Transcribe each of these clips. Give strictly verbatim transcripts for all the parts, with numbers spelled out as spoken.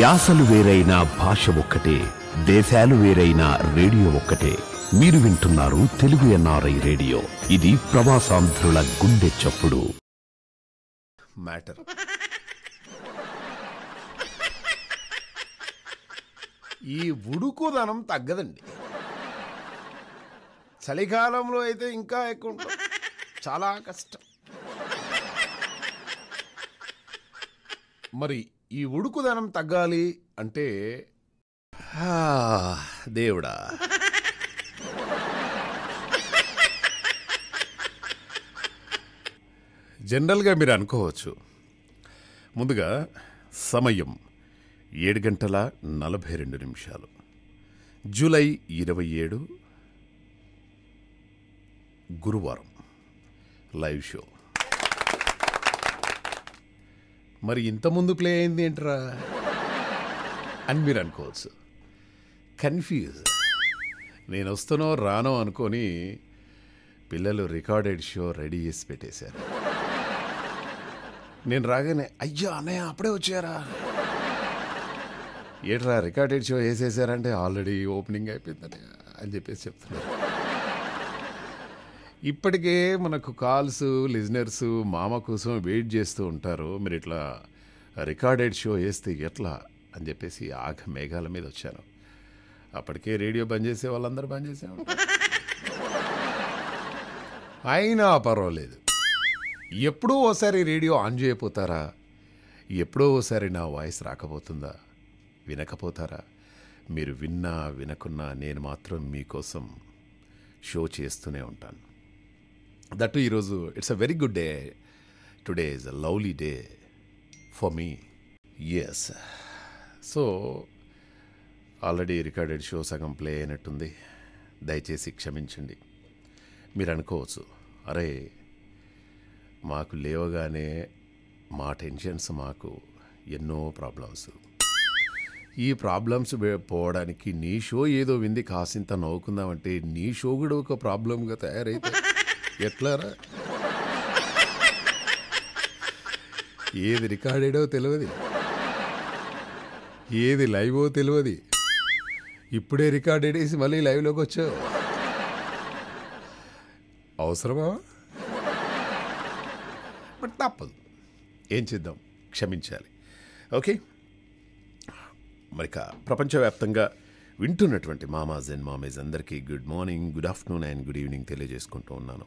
యాసలు వేరైన భాష ఒక్కటే, దేశాలు వేరైన రేడియో ఒక్కటే. మీరు వింటున్నారు తెలుగు ఎన్ఆర్ఐ రేడియో. ఇది ప్రవాసాంధ్రుల గుండె చప్పుడు. మ్యాటర్ ఈ ఉడుకుదనం తగ్గదండి. చలికాలంలో అయితే ఇంకా ఎక్కువ ఉంటుంది, చాలా కష్టం. మరి ఈ ఉడుకుదనం తగ్గాలి అంటే దేవుడా, జనరల్గా మీరు అనుకోవచ్చు. ముందుగా సమయం ఏడు గంటల నలభై రెండు నిమిషాలు జూలై ఇరవై ఏడు గురువారం లైవ్ షో. మరి ఇంతకుముందు ప్లే అయింది ఏంట్రా అని మీరు అనుకోవచ్చు. కన్ఫ్యూజ్, నేను వస్తానో రానో అనుకొని పిల్లలు రికార్డెడ్ షో రెడీ చేసి పెట్టేశారు. నేను రాగానే అయ్యా అన్నయ్య అప్పుడే వచ్చారా, ఏట్రా రికార్డెడ్ షో వేసేసారంటే ఆల్రెడీ ఓపెనింగ్ అయిపోయిందని అని చెప్పేసి చెప్తున్నారు. ఇప్పటికే మనకు కాల్స్, లిజనర్స్ మామ కోసం వెయిట్ చేస్తూ ఉంటారు. మీరు ఇట్లా రికార్డెడ్ షో వేస్తే ఎట్లా అని చెప్పేసి ఆగ మేఘాల మీద వచ్చాను. అప్పటికే రేడియో బంద్ చేసే వాళ్ళందరూ బంద్ చేసే ఉంటారు. అయినా పర్వాలేదు, ఎప్పుడో ఓసారి రేడియో ఆన్ చేయకపోతారా, ఎప్పుడో ఓసారి నా వాయిస్ రాకపోతుందా, వినకపోతారా? మీరు విన్నా వినకున్నా నేను మాత్రం మీకోసం షో చేస్తూనే ఉంటాను. దట్ ఈరోజు it's a very good day. Today is a lovely day for me. Yes, so already recorded show సగం ప్లే అయినట్టుంది, దయచేసి క్షమించండి. మీరు అనుకోవచ్చు, అరే మాకు లేవగానే మా టెన్షన్స్, మాకు ఎన్నో ప్రాబ్లమ్స్, ఈ ప్రాబ్లమ్స్ పోవడానికి నీ షో ఏదో వింది కాసింత నవ్వుకుందామంటే నీ షో కూడా ఒక ప్రాబ్లంగా తయారైతే ఎట్లారా? ఏది రికార్డెడో తెలియదు, ఏది లైవో తెలియదు. ఇప్పుడే రికార్డెడ్ వేసి మళ్ళీ లైవ్లోకి వచ్చావు, అవసరమా? బట్ తప్పదు, ఏం చేద్దాం, క్షమించాలి. ఓకే, మరిక ప్రపంచవ్యాప్తంగా వింటున్నటువంటి మామాజ్ అండ్ మామేజ్ అందరికీ good morning, good afternoon and good evening తెలియజేసుకుంటూ ఉన్నాను.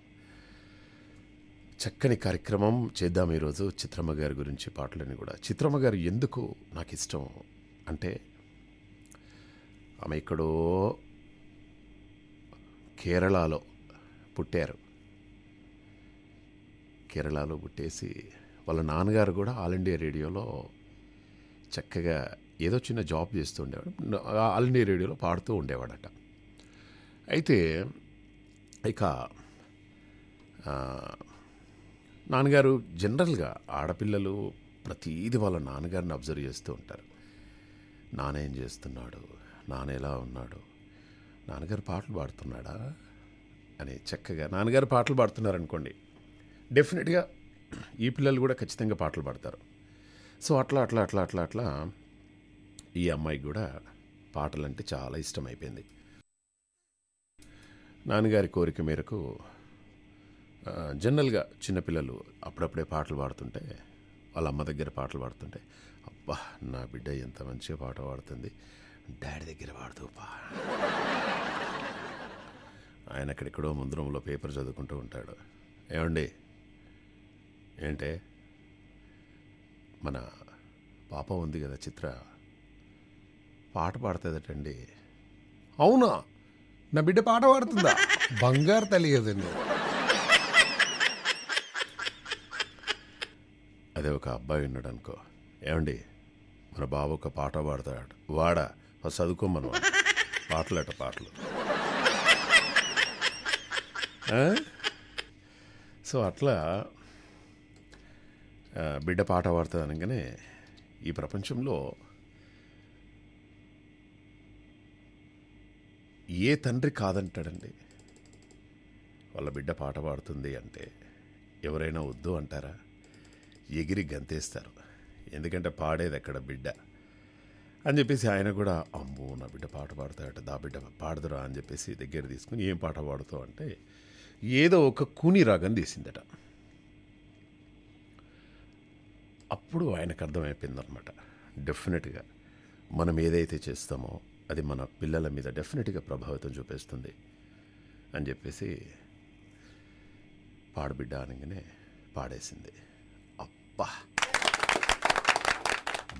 చక్కని కార్యక్రమం చేద్దాం ఈరోజు. చిత్రమ్మ గారి గురించి పాటలని కూడా, చిత్రమ్మ గారు ఎందుకు నాకు ఇష్టం అంటే, ఆమె ఎక్కడో కేరళలో పుట్టారు. కేరళలో పుట్టేసి వాళ్ళ నాన్నగారు కూడా ఆల్ ఇండియా రేడియోలో చక్కగా ఏదో చిన్న జాబ్ చేస్తూ ఉండేవాడు. ఆల్ ఇండియా రేడియోలో పాడుతూ ఉండేవాడట. అయితే ఇక నాన్నగారు జనరల్గా ఆడపిల్లలు ప్రతీది వాళ్ళ నాన్నగారిని అబ్జర్వ్ చేస్తూ ఉంటారు. నాన్న ఏం చేస్తున్నాడు, నాన్న ఎలా ఉన్నాడు, నాన్నగారు పాటలు పాడుతున్నాడా అని. చక్కగా నాన్నగారు పాటలు పాడుతున్నారనుకోండి, డెఫినెట్గా ఈ పిల్లలు కూడా ఖచ్చితంగా పాటలు పాడతారు. సో అట్లా అట్లా అట్లా అట్లా అట్లా ఈ అమ్మాయికి కూడా పాటలంటే చాలా ఇష్టమైపోయింది. నాన్నగారి కోరిక మేరకు జనరల్గా చిన్నపిల్లలు అప్పుడప్పుడే పాటలు పాడుతుంటే, వాళ్ళ అమ్మ దగ్గర పాటలు పాడుతుంటే, అబ్బా నా బిడ్డ ఎంత మంచిగా పాట పాడుతుంది, డాడీ దగ్గర పాడుతూ పా. ఆయన అక్కడెక్కడో ముందరంలో పేపర్ చదువుకుంటూ ఉంటాడు. ఏమండి ఏంటే మన పాప ఉంది కదా చిత్ర, పాట పాడుతుందటండి. అవునా, నా బిడ్డ పాట పాడుతుందా, బంగారు తల్లి కదండి. అదే ఒక అబ్బాయి ఉన్నాడు అనుకో, ఏమండి మన బాబు ఒక పాట పాడతాడు, వాడా చదువుకోమను పాటలట పాటలు. సో అట్లా బిడ్డ పాట పాడుతుంది అనగానే ఈ ప్రపంచంలో ఏ తండ్రి కాదంటాడండి. వాళ్ళ బిడ్డ పాట పాడుతుంది అంటే ఎవరైనా వద్దు అంటారా? ఎగిరి గంతేస్తారు. ఎందుకంటే పాడేది అక్కడ బిడ్డ, అని చెప్పేసి ఆయన కూడా అమ్మో నా బిడ్డ పాట పాడతాడట, దా బిడ్డ పాడదురా అని చెప్పేసి దగ్గర తీసుకుని ఏం పాట పాడుతావు అంటే ఏదో ఒక కూని రాగం తీసిందట. అప్పుడు ఆయనకు అర్థమైపోయింది అనమాట, డెఫినెట్గా మనం ఏదైతే చేస్తామో అది మన పిల్లల మీద డెఫినెట్గా ప్రభావితం చూపిస్తుంది అని చెప్పేసి పాడబిడ్డ అనగానే పాడేసింది. అబ్బా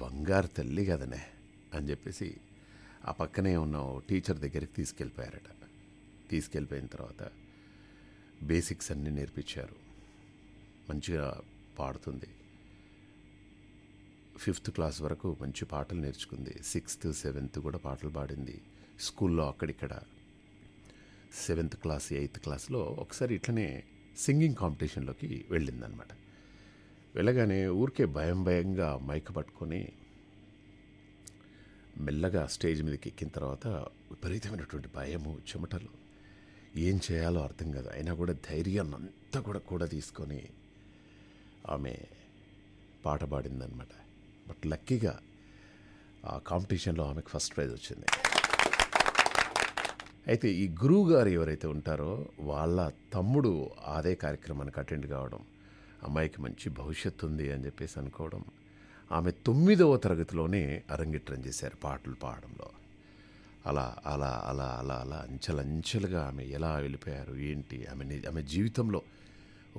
బంగారు తల్లి కదనే అని చెప్పేసి ఆ పక్కనే ఉన్న టీచర్ దగ్గరికి తీసుకెళ్ళిపోయారట. తీసుకెళ్ళిపోయిన తర్వాత బేసిక్స్ అన్నీ నేర్పించారు, మంచిగా పాడుతుంది. ఫిఫ్త్ క్లాస్ వరకు మంచి పాటలు నేర్చుకుంది, సిక్స్త్ సెవెంత్ కూడా పాటలు పాడింది స్కూల్లో అక్కడిక్కడ. సెవెంత్ క్లాస్ ఎయిత్ క్లాస్లో ఒకసారి ఇట్లనే సింగింగ్ కాంపిటీషన్లోకి వెళ్ళిందనమాట. వెళ్ళగానే ఊరికే భయం భయంగా మైక్ పట్టుకొని మెల్లగా స్టేజ్ మీదకి ఎక్కిన తర్వాత విపరీతమైనటువంటి భయము, చెమటలు, ఏం చేయాలో అర్థం కాదు. అయినా కూడా ధైర్యాన్ని అంతా కూడా కూడా తీసుకొని ఆమె పాట పాడిందనమాట. బట్ లక్కీగా ఆ కాంపిటీషన్లో ఆమెకు ఫస్ట్ ప్రైజ్ వచ్చింది. అయితే ఈ గురువు గారు ఎవరైతే ఉంటారో వాళ్ళ తమ్ముడు అదే కార్యక్రమానికి అటెండ్ కావడం, అమ్మాయికి మంచి భవిష్యత్తు ఉంది అని చెప్పేసి అనుకోవడం, ఆమె తొమ్మిదవ తరగతిలోనే అరంగేట్రం చేశారు పాటలు పాడడంలో. అలా అలా అలా అలా అలా అంచెలంచెలుగా ఆమె ఎలా వెళ్ళిపోయారు ఏంటి, ఆమె ఆమె జీవితంలో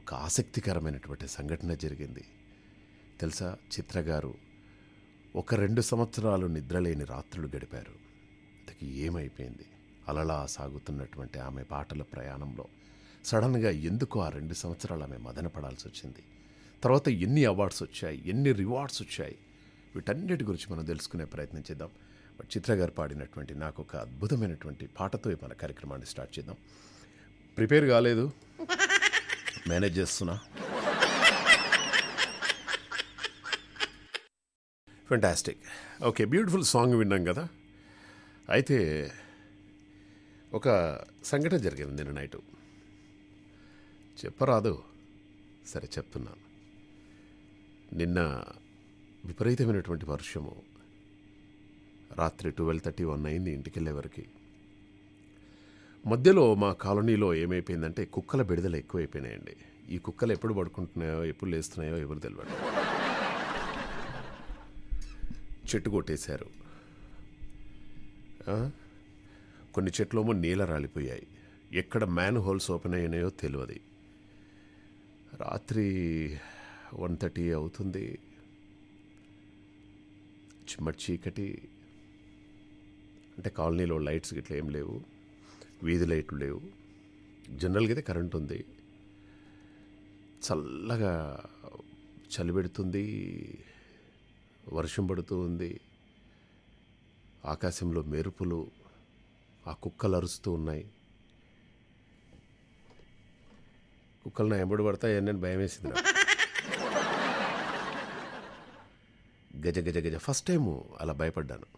ఒక ఆసక్తికరమైనటువంటి సంఘటన జరిగింది తెలుసా. చిత్రగారు ఒక రెండు సంవత్సరాలు నిద్రలేని రాత్రులు గడిపారు. ఇంతకీ ఏమైపోయింది, అలలా సాగుతున్నటువంటి ఆమె పాటల ప్రయాణంలో సడన్గా ఎందుకు ఆ రెండు సంవత్సరాలు ఆమె మదన పడాల్సి వచ్చింది, తర్వాత ఎన్ని అవార్డ్స్ వచ్చాయి, ఎన్ని రివార్డ్స్ వచ్చాయి, వీటన్నిటి గురించి మనం తెలుసుకునే ప్రయత్నం చేద్దాం. బట్ చిత్రగారు పాడినటువంటి నాకు ఒక అద్భుతమైనటువంటి పాటతో మన కార్యక్రమాన్ని స్టార్ట్ చేద్దాం. ప్రిపేర్ కాలేదు, మేనేజ్ చేస్తున్నా. ఫెంటాస్టిక్, ఓకే, బ్యూటిఫుల్ సాంగ్ విన్నాం కదా. అయితే ఒక సంఘటన జరిగింది నిన్న నైటు, చెప్పరాదు, సరే చెప్తున్నాను. నిన్న విపరీతమైనటువంటి వర్షము, రాత్రి ట్వెల్వ్ థర్టీ వన్ అయింది ఇంటికి వెళ్ళేవరకు. మధ్యలో మా కాలనీలో ఏమైపోయిందంటే కుక్కల బెడిదలు ఎక్కువైపోయినాయండి. ఈ కుక్కలు ఎప్పుడు పడుకుంటున్నాయో ఎప్పుడు లేస్తున్నాయో ఎవరు తెలియదు. చెట్టు కొట్టేశారు, కొన్ని చెట్లేమో నీళ్ళ రాలిపోయాయి, ఎక్కడ మ్యాన్ హోల్స్ ఓపెన్ అయినాయో తెలియదు. రాత్రి వన్ థర్టీ అవుతుంది, చిమ్మటి చీకటి, అంటే కాలనీలో లైట్స్ గిట్లా ఏం లేవు, వీధి లైట్లు లేవు, జనరల్గా అయితే కరెంట్ ఉంది. చల్లగా చలిబెడుతుంది, వర్షం పడుతూ ఉంది, ఆకాశంలో మెరుపులు, ఆ కుక్కలు అరుస్తూ ఉన్నాయి. కుక్కలు నా ఎంబడి పడతాయి అని నేను భయం వేసింది. గజ గజ గజ ఫస్ట్ టైము అలా భయపడ్డాను.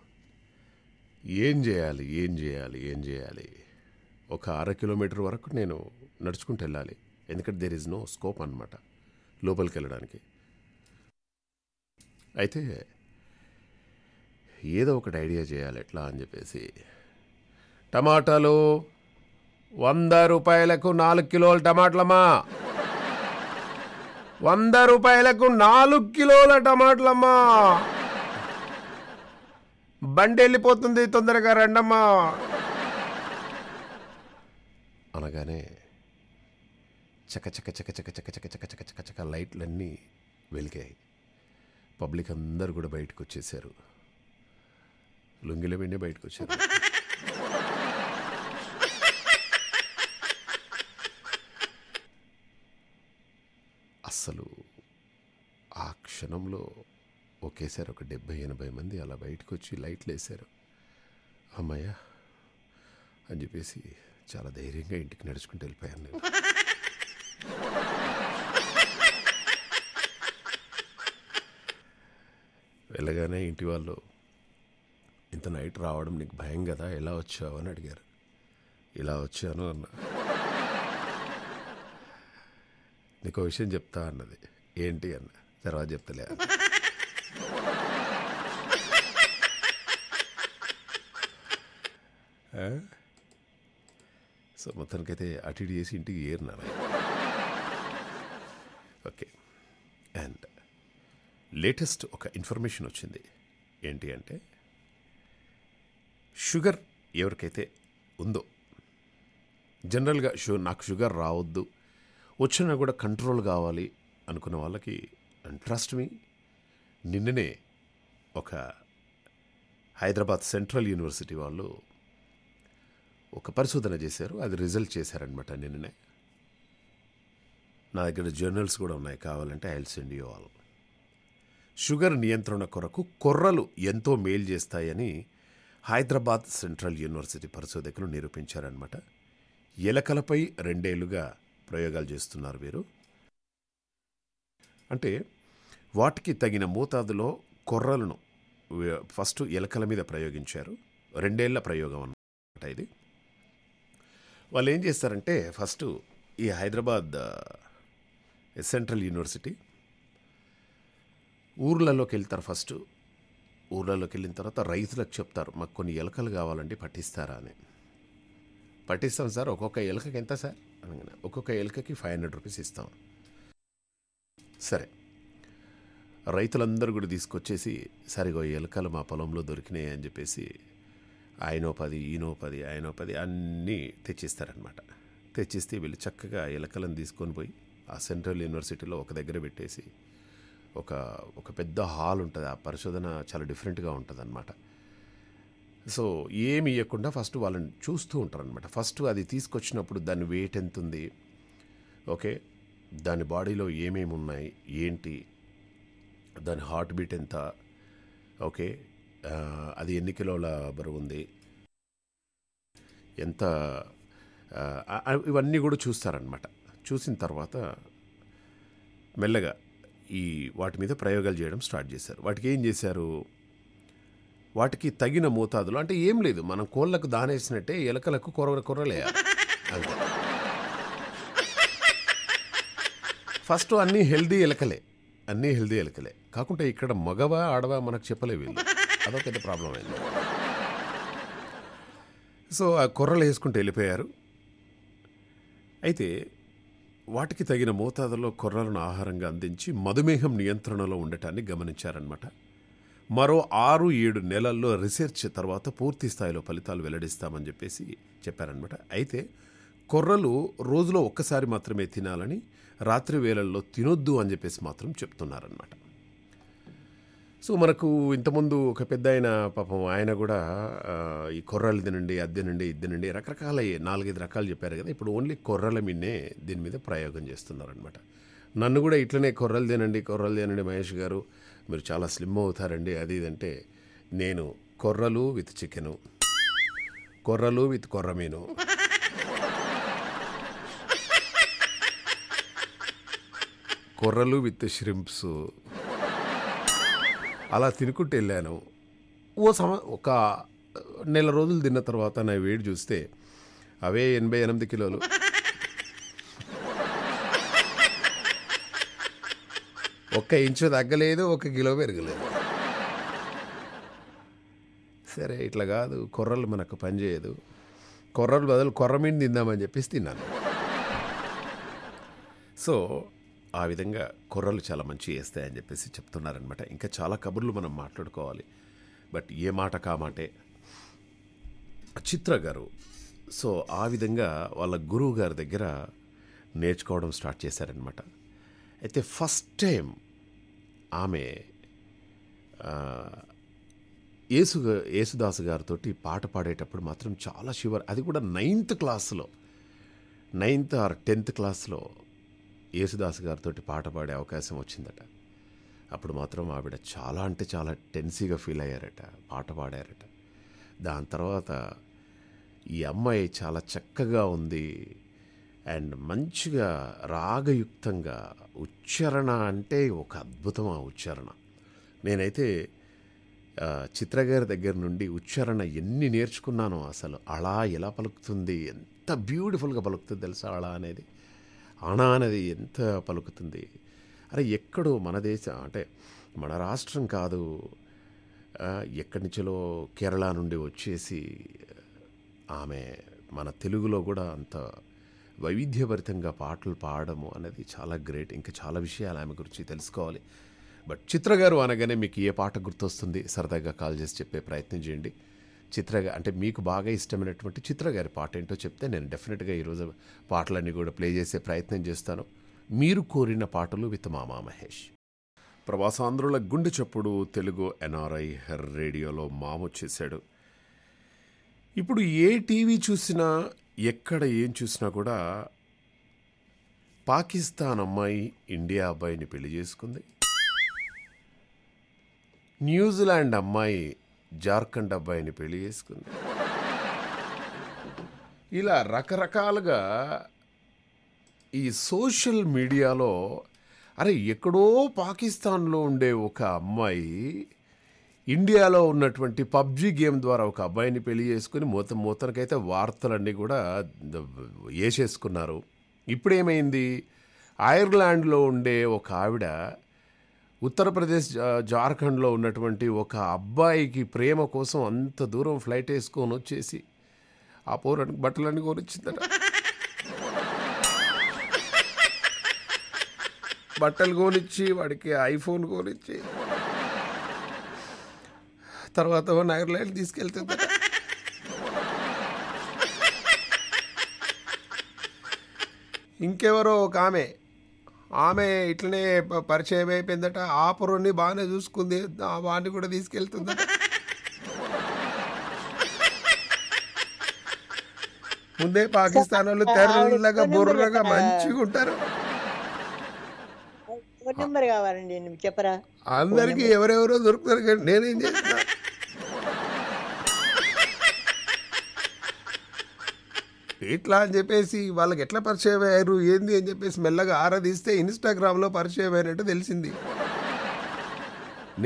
ఏం చేయాలి ఏం చేయాలి ఏం చేయాలి ఒక అర కిలోమీటర్ వరకు నేను నడుచుకుంటూ వెళ్ళాలి, ఎందుకంటే దేర్ ఈజ్ నో స్కోప్ అనమాట లోపలికి వెళ్ళడానికి. అయితే ఏదో ఒకటి ఐడియా చేయాలి ఎట్లా అని చెప్పేసి, టమాటాలు వంద రూపాయలకు నాలుగు కిలోల టమాటలమ్మా, వంద రూపాయలకు నాలుగు కిలోల టమాటలమ్మా, బండి వెళ్ళిపోతుంది తొందరగా రండమ్మా అనగానే చక చక చక చక చక చక చక చక చక చక లైట్లన్నీ వెలిగాయి. పబ్లిక్ అందరు కూడా బయటకు వచ్చేసారు, లుంగిలో వెండి బయటకు వచ్చారు. అస్సలు ఆ క్షణంలో ఒకేసారి ఒక డెబ్భై ఎనభై మంది అలా బయటకు వచ్చి లైట్లు వేశారు. అమ్మయ్య అని చెప్పేసి చాలా ధైర్యంగా ఇంటికి నడుచుకుంటూ వెళ్ళిపోయాను నేను. వెళ్ళగానే ఇంటి వాళ్ళు, ఇంత నైట్ రావడం నీకు భయం కదా, ఎలా వచ్చావు అని అడిగారు. ఇలా వచ్చాను అన్నా. నీకు విషయం చెప్తా అన్నది. ఏంటి అన్న, తర్వాత చెప్తలే. సో మొత్తానికైతే అటు చేసి ఇంటికి ఏరినా. ఓకే, అండ్ లేటెస్ట్ ఒక ఇన్ఫర్మేషన్ వచ్చింది. ఏంటి అంటే షుగర్ ఎవరికైతే ఉందో, జనరల్గా షు నాకు షుగర్ రావద్దు, వచ్చినా కూడా కంట్రోల్ కావాలి అనుకున్న వాళ్ళకి, అండ్ ట్రస్ట్ మీ, నిన్ననే ఒక హైదరాబాద్ సెంట్రల్ యూనివర్సిటీ వాళ్ళు ఒక పరిశోధన చేశారు. అది రిజల్ట్ చేశారనమాట నిన్ననే. నా దగ్గర జర్నల్స్ కూడా ఉన్నాయి, కావాలంటే I will send you all. Sugar నియంత్రణ కొరకు కొర్రలు ఎంతో మేలు చేస్తాయని హైదరాబాద్ సెంట్రల్ యూనివర్సిటీ పరిశోధకులు నిరూపించారనమాట. ఎలకలపై రెండేళ్లుగా ప్రయోగాలు చేస్తున్నారు వీరు. అంటే వాటికి తగిన మోతాదులో కొర్రలను ఫస్ట్ ఎలకల మీద ప్రయోగించారు. రెండేళ్ల ప్రయోగం అన్నమాట ఇది. వాళ్ళు ఏం చేస్తారంటే, ఫస్ట్ ఈ హైదరాబాద్ సెంట్రల్ యూనివర్సిటీ ఊర్లలోకి వెళ్తారు. ఫస్ట్ ఊర్లలోకి వెళ్ళిన తర్వాత రైతులకు చెప్తారు, మాకు కొన్ని ఎలకలు కావాలండి పట్టిస్తారా అని. పట్టిస్తాం సార్, ఒక్కొక్క ఎలకకి ఎంత సార్ అనగానే, ఒక్కొక్క ఎలకకి ఫైవ్ హండ్రెడ్ రూపీస్ ఇస్తాం. సరే, రైతులందరూ కూడా తీసుకొచ్చేసి, సరిగో ఎలకలు మా పొలంలో దొరికినాయి అని చెప్పేసి ఆయనో పది ఈనో పది ఆయనో పది అన్నీ తెచ్చిస్తారనమాట. తెచ్చిస్తే వీళ్ళు చక్కగా ఎలకలను తీసుకొని పోయి ఆ సెంట్రల్ యూనివర్సిటీలో ఒక దగ్గర పెట్టేసి, ఒక ఒక పెద్ద హాల్ ఉంటుంది. ఆ పరిశోధన చాలా డిఫరెంట్గా ఉంటుంది అనమాట. సో ఏమి ఇవ్వకుండా ఫస్ట్ వాళ్ళని చూస్తూ ఉంటారనమాట. ఫస్ట్ అది తీసుకొచ్చినప్పుడు దాని వెయిట్ ఎంత ఉంది, ఓకే, దాని బాడీలో ఏమేమి ఉన్నాయి, ఏంటి దాని హార్ట్ బీట్ ఎంత, ఓకే, అది ఎన్ని కిలోల బరువు ఉంది, ఎంత, ఇవన్నీ కూడా చూస్తారనమాట. చూసిన తర్వాత మెల్లగా ఈ వాటి మీద ప్రయోగాలు చేయడం స్టార్ట్ చేశారు. వాటికి ఏం చేశారు, వాటికి తగిన మోతాదులు, అంటే ఏం లేదు, మనం కోళ్ళకు దానేసినట్టే ఎలకలకు కొర కొరలే అంతే. ఫస్ట్ అన్నీ హెల్దీ ఎలకలే, అన్నీ హెల్దీ ఎలకలే కాకుండా ఇక్కడ మగవా ఆడవా మనకు చెప్పలేవు వీళ్ళు. అదొక పెద్ద ప్రాబ్లం అయింది. సో ఆ కొర్రలు వేసుకుంటూ వెళ్ళిపోయారు. అయితే వాటికి తగిన మోతాదులో కొర్రలను ఆహారంగా అందించి మధుమేహం నియంత్రణలో ఉండటాన్ని గమనించారనమాట. మరో ఆరు ఏడు నెలల్లో రీసెర్చ్ తర్వాత పూర్తి స్థాయిలో ఫలితాలు వెల్లడిస్తామని చెప్పేసి చెప్పారనమాట. అయితే కొర్రలు రోజులో ఒక్కసారి మాత్రమే తినాలని, రాత్రి వేళల్లో తినొద్దు అని చెప్పేసి మాత్రం చెప్తున్నారనమాట. సో మనకు ఇంతకుముందు ఒక పెద్ద ఆయన, పాపం ఆయన కూడా ఈ కొర్రలు తినండి, అది తినండి, ఇది తినండి, రకరకాల నాలుగైదు రకాలు చెప్పారు కదా. ఇప్పుడు ఓన్లీ కొర్రల మీదే దీని మీద ప్రయోగం చేస్తున్నారనమాట. నన్ను కూడా ఇట్లనే కొర్రలు తినండి, కొర్రలు తినండి మహేష్ గారు, మీరు చాలా స్లిమ్ అవుతారండి, అది ఇదంటే, నేను కొర్రలు విత్ చికెను, కొర్రలు విత్ కొర్ర మీను, కొర్రలు విత్ ష్రింప్స్, అలా తినుకుంటూ వెళ్ళాను. ఓ సమ ఒక నెల రోజులు తిన్న తర్వాత నా వేడి చూస్తే అవే ఎనభై ఎనిమిది కిలోలు. ఒక్క ఇంచు తగ్గలేదు, ఒక కిలో పెరగలేదు. సరే, ఇట్లా కాదు, కొర్రలు మనకు పనిచేయదు, కొర్రలు బదులు కొర్రమీను తిందామని చెప్పేసి తిన్నాను. సో ఆ విధంగా కొర్రలు చాలా మంచి వేస్తాయని చెప్పేసి చెప్తున్నారనమాట. ఇంకా చాలా కబుర్లు మనం మాట్లాడుకోవాలి, బట్ ఏ మాట కామాటే. చిత్ర గారు సో ఆ విధంగా వాళ్ళ గురువు గారి దగ్గర నేర్చుకోవడం స్టార్ట్ చేశారనమాట. అయితే ఫస్ట్ టైం ఆమె యేసు యేసుదాసు గారితో పాట పాడేటప్పుడు మాత్రం చాలా షివర్. అది కూడా నైన్త్ క్లాస్లో, నైన్త్ ఆర్ టెన్త్ క్లాస్లో యేసుదాసు గారితో పాట పాడే అవకాశం వచ్చిందట. అప్పుడు మాత్రం ఆవిడ చాలా అంటే చాలా టెన్సీగా ఫీల్ అయ్యారట, పాట పాడారట. దాని తర్వాత ఈ అమ్మాయి చాలా చక్కగా ఉంది అండ్ మంచిగా రాగయుక్తంగా, ఉచ్చారణ అంటే ఒక అద్భుతం ఆ ఉచ్చారణ. నేనైతే చిత్రగారి దగ్గర నుండి ఉచ్చారణ ఎన్ని నేర్చుకున్నానో, అసలు అలా ఎలా పలుకుతుంది, ఎంత బ్యూటిఫుల్గా పలుకుతుంది తెలుసా, అలా అనేది, అణ అనేది ఎంత పలుకుతుంది. అరే, ఎక్కడో మన దేశం అంటే మన రాష్ట్రం కాదు, ఎక్కడి నుంచో కేరళ నుండి వచ్చేసి ఆమె మన తెలుగులో కూడా అంత వైవిధ్యభరితంగా పాటలు పాడము అనేది చాలా గ్రేట్. ఇంకా చాలా విషయాలు ఆమె గురించి తెలుసుకోవాలి. బట్ చిత్ర గారు అనగానే మీకు ఏ పాట గుర్తొస్తుంది? సరదాగా కాల్ చేసి చెప్పే ప్రయత్నం చేయండి. చిత్ర అంటే మీకు బాగా ఇష్టమైనటువంటి చిత్ర గారి పాట ఏంటో చెప్తే నేను డెఫినెట్గా ఈరోజు పాటలన్నీ కూడా ప్లే చేసే ప్రయత్నం చేస్తాను. మీరు కోరిన పాటలు విత్ మామా మహేష్. ప్రవాసాంధ్రుల గుండె చప్పుడు తెలుగు ఎన్ఆర్ఐ రేడియోలో మామొచ్చేసాడు. ఇప్పుడు ఏ టీవీ చూసినా ఎక్కడ ఏం చూసినా కూడా పాకిస్తాన్ అమ్మాయి ఇండియా అబ్బాయిని పెళ్లి చేసుకుంది, న్యూజిలాండ్ అమ్మాయి జార్ఖండ్ అబ్బాయిని పెళ్లి చేసుకుంది, ఇలా రకరకాలుగా ఈ సోషల్ మీడియాలో అరే ఎక్కడో పాకిస్తాన్లో ఉండే ఒక అమ్మాయి ఇండియాలో ఉన్నటువంటి పబ్జీ గేమ్ ద్వారా ఒక అబ్బాయిని పెళ్లి చేసుకుని మూత మూతనకైతే వార్తలన్నీ కూడా వేసేసుకున్నారు. ఇప్పుడేమైంది, ఐర్లాండ్లో ఉండే ఒక ఆవిడ ఉత్తరప్రదేశ్ జార్ఖండ్లో ఉన్నటువంటి ఒక అబ్బాయికి ప్రేమ కోసం అంత దూరం ఫ్లైట్ వేసుకొని వచ్చేసి ఆ పౌరానికి బట్టలన్నీ కొనిచ్చిందట. బట్టలు కొనిచ్చి వాడికి ఐఫోన్ కొనిచ్చి తర్వాత ఐర్లాండ్ తీసుకెళ్తుంది. ఇంకెవరో ఒక ఆమె ఆమె ఇట్లనే పరిచయం అయిపోయిందట. ఆ పొరని బాగానే చూసుకుంది, వాడిని కూడా తీసుకెళ్తుందట. ముందే పాకిస్తాన్ వాళ్ళు తెర్రలాగా బుర్రగా మంచిగా ఉంటారు. అందరికి ఎవరెవరో దొరుకుతారు. నేనేం చేస్తా, ఇట్లా అని చెప్పేసి వాళ్ళకి ఎట్లా పరిచయం అయ్యారు ఏంది అని చెప్పేసి మెల్లగా ఆరాధిస్తే ఇన్స్టాగ్రామ్లో పరిచయం అయినట్టు తెలిసింది.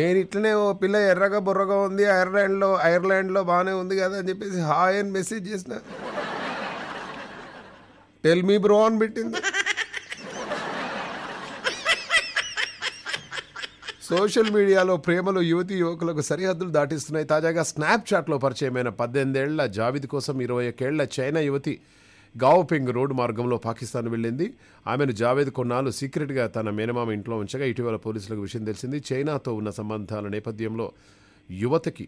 నేను ఇట్లనే ఓ పిల్ల ఎర్రగా బుర్రగా ఉంది, ఐర్లాండ్లో ఐర్లాండ్లో బాగానే ఉంది కదా అని చెప్పేసి హాయ్ అని మెసేజ్ చేసిన టెల్ మీ బ్రో అని పెట్టింది. సోషల్ మీడియాలో ప్రేమలు యువతి యువకులకు సరిహద్దులు దాటిస్తున్నాయి. తాజాగా స్నాప్చాట్లో పరిచయమైన పద్దెనిమిదేళ్ల జావిద్ కోసం ఇరవై ఒకేళ్ల చైనా యువతి గావోపింగ్ రోడ్డు మార్గంలో పాకిస్తాన్ వెళ్ళింది. ఆమెను జావేద్ కొన్నాళ్ళు సీక్రెట్గా తన మేనమామ ఇంట్లో ఉంచగా ఇటీవల పోలీసులకు విషయం తెలిసింది. చైనాతో ఉన్న సంబంధాల నేపథ్యంలో యువతకి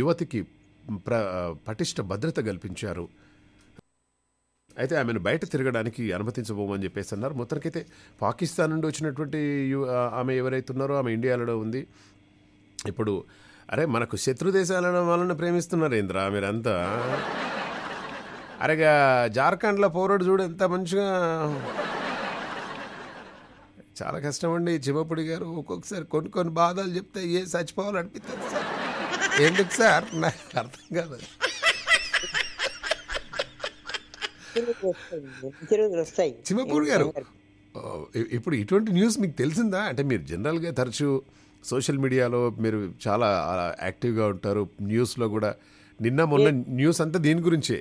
యువతికి ప్ర పటిష్ట భద్రత కల్పించారు. అయితే ఆమెను బయట తిరగడానికి అనుమతించబోమని చెప్పేసి అన్నారు. మొత్తానికైతే పాకిస్తాన్ నుండి వచ్చినటువంటి ఆమె ఎవరైతే ఉన్నారో ఆమె ఇండియాలో ఉంది. ఇప్పుడు అరే మనకు శత్రు దేశాలను వాళ్ళని ప్రేమిస్తున్నారు ఏంద్రా మీరంతా, అరేగా జార్ఖండ్లో పౌరుడు చూడు ఎంత మంచిగా. చాలా కష్టం అండి చిమ్మపుడి గారు, ఒక్కొక్కసారి కొన్ని కొన్ని బాధలు చెప్తే ఏ చచ్చిపోవాలనిపిస్తుంది సార్. ఎందుకు సార్ నాకు అర్థం కాదు. చిమ్మపూడి గారు ఇప్పుడు ఇటువంటి న్యూస్ మీకు తెలిసిందా? అంటే మీరు జనరల్గా తరచూ సోషల్ మీడియాలో మీరు చాలా యాక్టివ్గా ఉంటారు, న్యూస్లో కూడా. నిన్న మొన్న న్యూస్ అంతా దీని గురించే.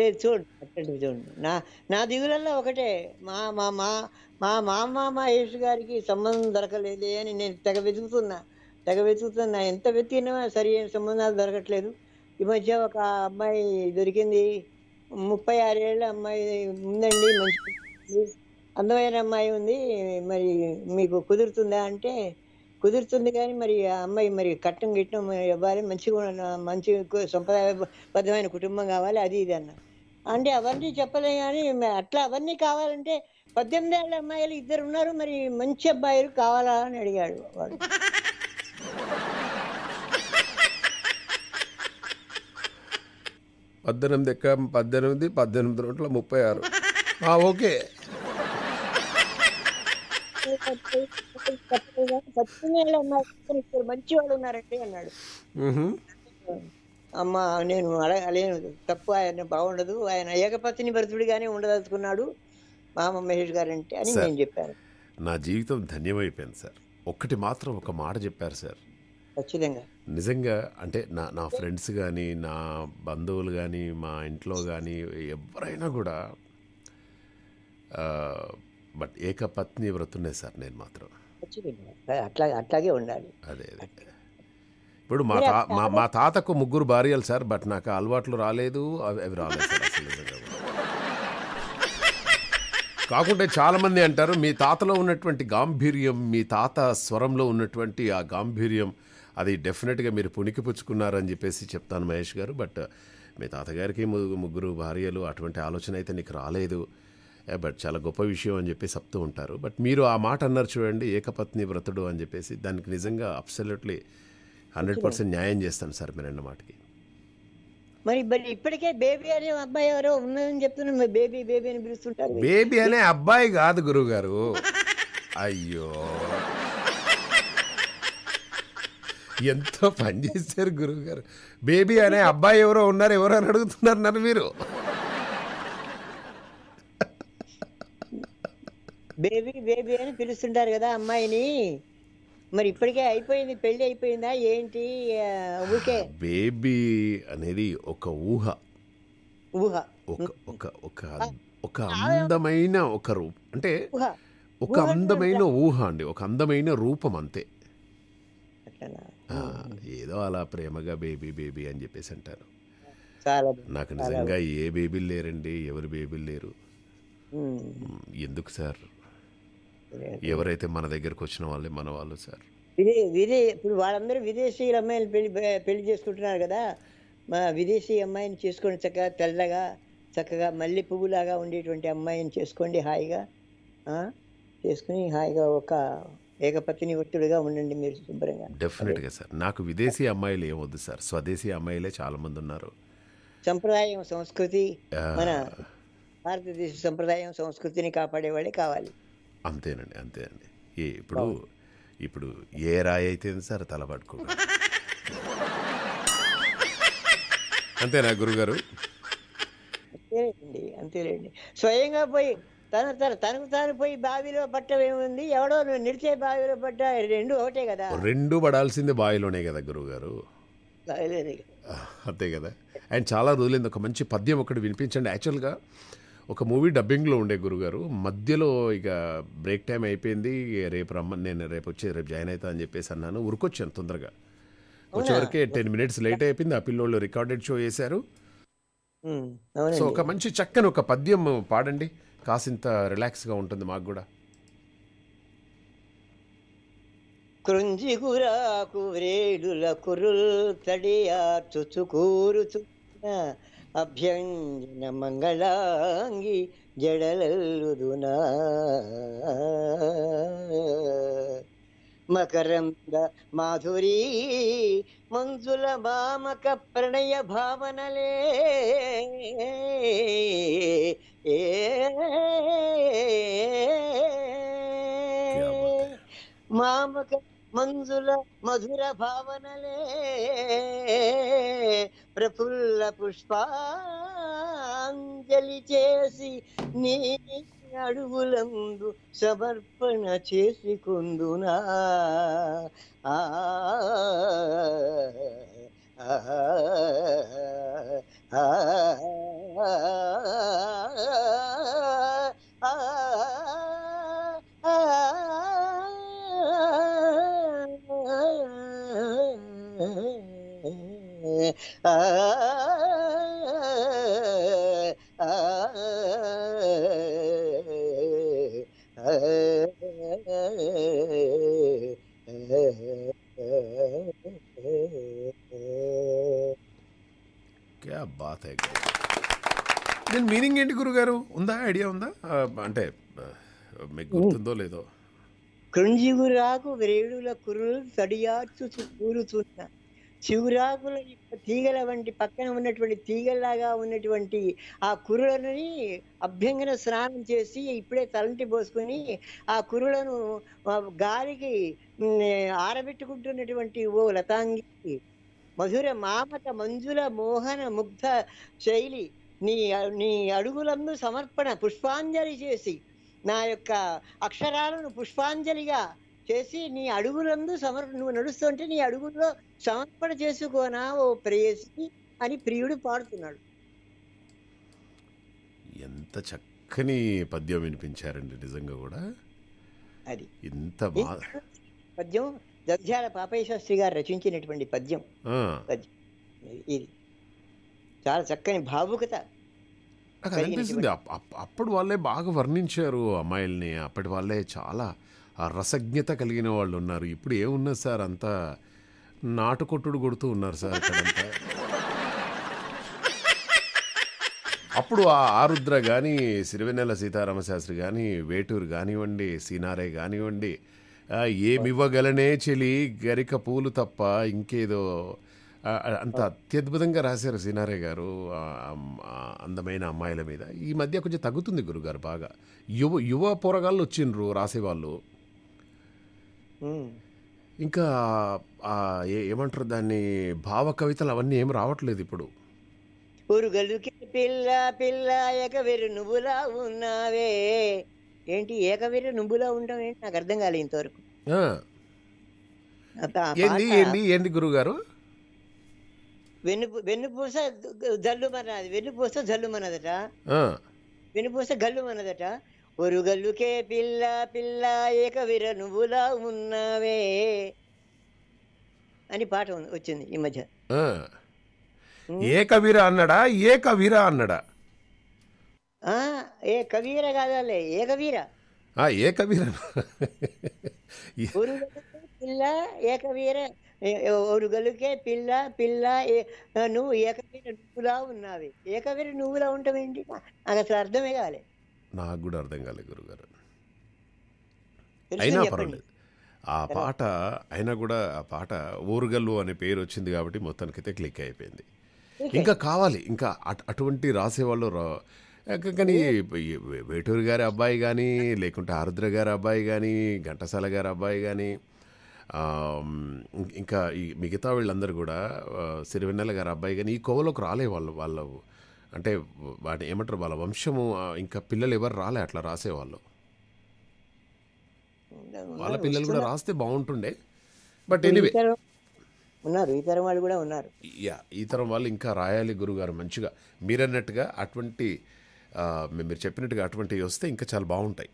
లేదు చూడు చూడండి, నా నా దిగులల్లో ఒకటే మా మా మా మా మామ మహేష్ గారికి సంబంధం దొరకలేదు అని నేను తెగ వెతుకుతున్నా తెగ వెతుకుతున్నా ఎంత వెతికినా సరి అయిన సంబంధాలు దొరకట్లేదు. ఈ మధ్య ఒక అమ్మాయి దొరికింది, ముప్పై ఆరేళ్ళ అమ్మాయి ఉందండి, మంచి అందమైన అమ్మాయి ఉంది, మరి మీకు కుదురుతుందా అంటే కుదురుతుంది కానీ మరి ఆ అమ్మాయి మరి కట్టం గిట్టం ఇవ్వాలి, మంచిగా మంచి సంప్రదాయబద్ధమైన కుటుంబం కావాలి, అది ఇది అన్న అంటే అవన్నీ చెప్పలే. కానీ అట్లా అవన్నీ కావాలంటే పద్దెనిమిది ఏళ్ళ అమ్మాయిలు ఇద్దరు ఉన్నారు, మరి మంచి అబ్బాయిలు కావాలా అని అడిగాడు వాడు. పద్దెనిమిది ఎక్క పద్దెనిమిది పద్దెనిమిది రోడ్ల ముప్పై ఆరు ఓకే మంచి వాళ్ళు ఉన్నారండి అన్నాడు. అమ్మ నేను అలా లేను తప్పు, ఆయన బాగుండదు, ఆయన ఏకపత్ని భర్తుడిగానే ఉండదలుచుకున్నాడు మామ మహేష్ గారు అంటే అని నేను చెప్పాను. నా జీవితం ధన్యమైపోయింది సార్, ఒక్కటి మాత్రం ఒక మాట చెప్పారు సార్. ఖచ్చితంగా నిజంగా అంటే నా నా ఫ్రెండ్స్ కానీ నా బంధువులు కానీ మా ఇంట్లో కానీ ఎవరైనా కూడా బట్ ఏకపత్ని వ్రతునే సార్ నేను మాత్రం. అట్లాగే అట్లాగే ఉండాలి. అదే అదే ఇప్పుడు మా మా తాతకు ముగ్గురు భార్యలు సార్, బట్ నాకు అలవాట్లు రాలేదు, అవి రాలేదు సార్ అసలు. కాకుండా చాలామంది అంటారు మీ తాతలో ఉన్నటువంటి గాంభీర్యం, మీ తాత స్వరంలో ఉన్నటువంటి ఆ గాంభీర్యం అది డెఫినెట్గా మీరు పుణికిపుచ్చుకున్నారని చెప్పేసి చెప్తాను మహేష్ గారు. బట్ మీ తాతగారికి ముగ్గురు భార్యలు, అటువంటి ఆలోచన అయితే నీకు రాలేదు, బట్ చాలా గొప్ప విషయం అని చెప్పి చెప్తూ ఉంటారు. బట్ మీరు ఆ మాట అన్నారు చూడండి, ఏకపత్ని వ్రతుడు అని చెప్పేసి, దానికి నిజంగా అబ్సల్యూట్లీ హండ్రెడ్ పర్సెంట్ న్యాయం చేస్తాను సార్ మీరు అన్న మాటకి. మరి ఇప్పటికే బేబీ అనే అబ్బాయి ఎవరో ఉన్నదని చెప్తున్నా, బేబీ బేబీ అని పిలుస్తుంటారు. బేబీ అనే అబ్బాయి కాదు గురువు గారు, అయ్యో ఎంతో పని చేశారు గురువు గారు. బేబీ అనే అబ్బాయి ఎవరో ఉన్నారు, ఎవరో అని అడుగుతున్నారు నన్ను మీరు. బేబీ బేబీ అని పిలుస్తుంటారు కదా అమ్మాయిని, మరి ఇప్పటికే అయిపోయింది, పెళ్లి అయిపోయిందా ఏంటి? ఊకే బేబీ అనేది ఒక ఊహ, ఊహ ఒక ఒక ఒక అందమైన ఒక రూపం, అంటే ఒక అందమైన ఊహ అండి, ఒక అందమైన రూపం అంతే. ఏదో అలా ప్రేమగా బేబీ బేబీ అని చెప్పేసి అంటారు. నాకు నిజంగా ఏ బేబీలు లేరండి, ఎవరు బేబీలు లేరు. ఎందుకు సార్, ఎవరైతే మన దగ్గరకు వచ్చిన వాళ్ళే మన వాళ్ళు సార్. ఇప్పుడు వాళ్ళందరూ విదేశీయుల అమ్మాయిని పెళ్లి పెళ్లి చేసుకుంటున్నారు కదా, మా విదేశీ అమ్మాయిని చేసుకొని చక్కగా తెల్లగా చక్కగా మల్లె పువ్వులాగా ఉండేటువంటి అమ్మాయిని చేసుకోండి, హాయిగా చేసుకుని హాయిగా ఒక ఏకపత్ని వృత్తుడిగా ఉండండి మీరు శుభ్రంగా. డెఫినెట్గా సార్, నాకు విదేశీ అమ్మాయిలు ఏమొద్దు సార్, స్వదేశీ అమ్మాయిలే చాలామంది ఉన్నారు. సంప్రదాయం సంస్కృతి, మన భారతదేశ సంప్రదాయం సంస్కృతిని కాపాడేవాళ్ళే కావాలి. అంతేనండి అంతేనండి. ఏ ఇప్పుడు ఇప్పుడు ఏ రాయి అయితే సార్ తల పట్టుకో, అంతేనా గురుగారు? అంతేనండి అంతేనండి. స్వయంగా పోయి తన తన తనకు తాను పోయి బావిలో పట్టడం ఏముంది, ఎవడో నిలిచే బావిలో పట్ట, రెండు ఒకటే కదా. రెండు పడాల్సింది బావిలోనే కదా గురువుగారు, అంతే కదా. అండ్ చాలా రోజులైంది, ఒక మంచి పద్యం ఒకటి వినిపించండి. యాక్చువల్గా ఒక మూవీ డబ్బింగ్లో ఉండే గురుగారు, మధ్యలో ఇక బ్రేక్ టైం అయిపోయింది, రేపు రమ్మని నేను రేపు వచ్చి రేపు జాయిన్ అవుతా అని చెప్పేసి అన్నాను. ఉరికొచ్చాను తొందరగా, వచ్చేవరకే టెన్ మినిట్స్ లేట్ అయిపోయింది. ఆ పిల్లోళ్ళు రికార్డెడ్ షో చేశారు. సో ఒక మంచి చక్కని ఒక పద్యం పాడండి, కాసింత రిలాక్స్గా ఉంటుంది మాకు కూడా. కృంజిగురాకు రేడుల కురుల్ తడియా చుచుకూరు అభ్యంజన మంగళాంగి జడలల్లుదునా మకరంద మాధురీ మంజుల మామక ప్రణయ భావనలే ఏ మామక మంజుల మధుర భావనలే ప్రఫుల్ల పుష్పాంజలి చేసి నీ అడుగులందు సమర్పణ చేసుకుందునా. ఆ ఆ క్యా బాత్ హై. దీని మీనింగ్ ఏంటి గురుగారు, ఉందా ఐడియా ఉందా, అంటే మీకు గుర్తుందో లేదో? కృంజిగురాకు వేడుల కురులు తడియాచు కూరుతున్నా, చిగురాకుల యొక్క తీగల వంటి పక్కన ఉన్నటువంటి తీగల్లాగా ఉన్నటువంటి ఆ కురులని అభ్యంగన స్నానం చేసి ఇప్పుడే తలంటి పోసుకొని ఆ కురులను గాలికి ఆరబెట్టుకుంటున్నటువంటి ఓ లతాంగి మధుర మామక మంజుల మోహన ముగ్ధ శైలి నీ నీ అడుగులందు సమర్పణ పుష్పాంజలి చేసి నా యొక్క అక్షరాలను పుష్పాంజలిగా చేసి నీ అడుగులందు సమర్ నువ్వు నడుస్తుంటే నీ అడుగుల్లో సమర్పణ చేసుకోనా ఓ ప్రేయసి అని ప్రియుడు పాడుతున్నాడు. ఎంత చక్కని పద్యం వినిపించారండి నిజంగా కూడా. అది ఇంత పద్యం జంధ్యాల పాపయ్య శాస్త్రి గారు రచించినటువంటి పద్యం. ఇది చాలా చక్కని భావుకత అనిపిస్తుంది. అప్పుడు వాళ్ళే బాగా వర్ణించారు అమ్మాయిల్ని, అప్పటి వాళ్ళే చాలా రసజ్ఞత కలిగిన వాళ్ళు ఉన్నారు. ఇప్పుడు ఏమున్నా సార్, అంతా నాటుకొట్టుడు కొడుతూ ఉన్నారు సార్. అప్పుడు ఆ ఆరుద్ర కానీ, సిరివెన్నెల సీతారామ శాస్త్రి కానీ, వేటూరు కానివ్వండి, సీనారే కానివ్వండి, ఏమివ్వగలనే చెలి గరిక పూలు తప్ప ఇంకేదో అంత అత్యద్భుతంగా రాశారు సీనారే గారు అందమైన అమ్మాయిల మీద. ఈ మధ్య కొంచెం తగ్గుతుంది గురుగారు, బాగా యువ యువ పోరగాళ్ళు వచ్చిండ్రు రాసేవాళ్ళు. ఇంకా ఏమంటారు దాన్ని, భావ కవితలు అవన్నీ ఏం రావట్లేదు ఇప్పుడు. పిల్ల పిల్ల ఏకవీరు నువ్వులా ఉన్నావే ఏంటి, ఏకవీరు నువ్వులా ఉండవు ఏంటి, నాకు అర్థం కాలేదు ఇంతవరకు. ఏంటి గురుగారు, వెన్ను వెన్నుపూస జల్లు మనది, వెన్నుపూస జల్లు మనదట, వెన్నుపూస గల్లు మనదట. ఒరు గల్లుకే పిల్ల పిల్ల ఏకవీర నువ్వులా ఉన్నావే అని పాట వచ్చింది ఈ మధ్య. ఏకవీర అన్నాడా, ఏకవీర అన్నాడా? ఏ కవీర కాదాలే, ఏకవీర ఏకవీర పిల్ల ఏకవీర ఒరుగలుకే పిల్ల పిల్ల నువ్వు ఏకవీర నువ్వులా ఉన్నావి. ఏకవీర నువ్వులా ఉంటావేంటి, నాకు అసలు అర్థమే కాలే. నాకు కూడా అర్థం కాలేదు గురుగారు. అయినా పర్వాలేదు ఆ పాట, అయినా కూడా ఆ పాట ఊరుగల్లు అనే పేరు వచ్చింది కాబట్టి మొత్తానికైతే క్లిక్ అయిపోయింది. ఇంకా కావాలి, ఇంకా అటువంటి రాసేవాళ్ళు. కానీ వేటూరు గారి అబ్బాయి కానీ, లేకుంటే ఆరుద్ర గారి అబ్బాయి కానీ, ఘంటసాల గారి అబ్బాయి కానీ, ఇంకా ఈ మిగతా వీళ్ళందరూ కూడా, సిరివెన్నెల గారి అబ్బాయి కానీ, ఈ కోవలోకి రాలే వాళ్ళు. వాళ్ళు అంటే వాటి ఏమంటారు, వాళ్ళ వంశము ఇంకా పిల్లలు ఎవరు రాలే అట్లా రాసేవాళ్ళు. వాళ్ళ పిల్లలు కూడా రాస్తే బాగుంటుండే. బట్ ఎనీవే ఉన్నారు ఈ తరం వాళ్ళు కూడా ఉన్నారు. యా, ఈ తరం వాళ్ళు ఇంకా రాయాలి గురుగారు మంచిగా. మీరన్నట్టుగా అటువంటి, మీరు చెప్పినట్టుగా అటువంటివి వస్తే ఇంకా చాలా బాగుంటాయి.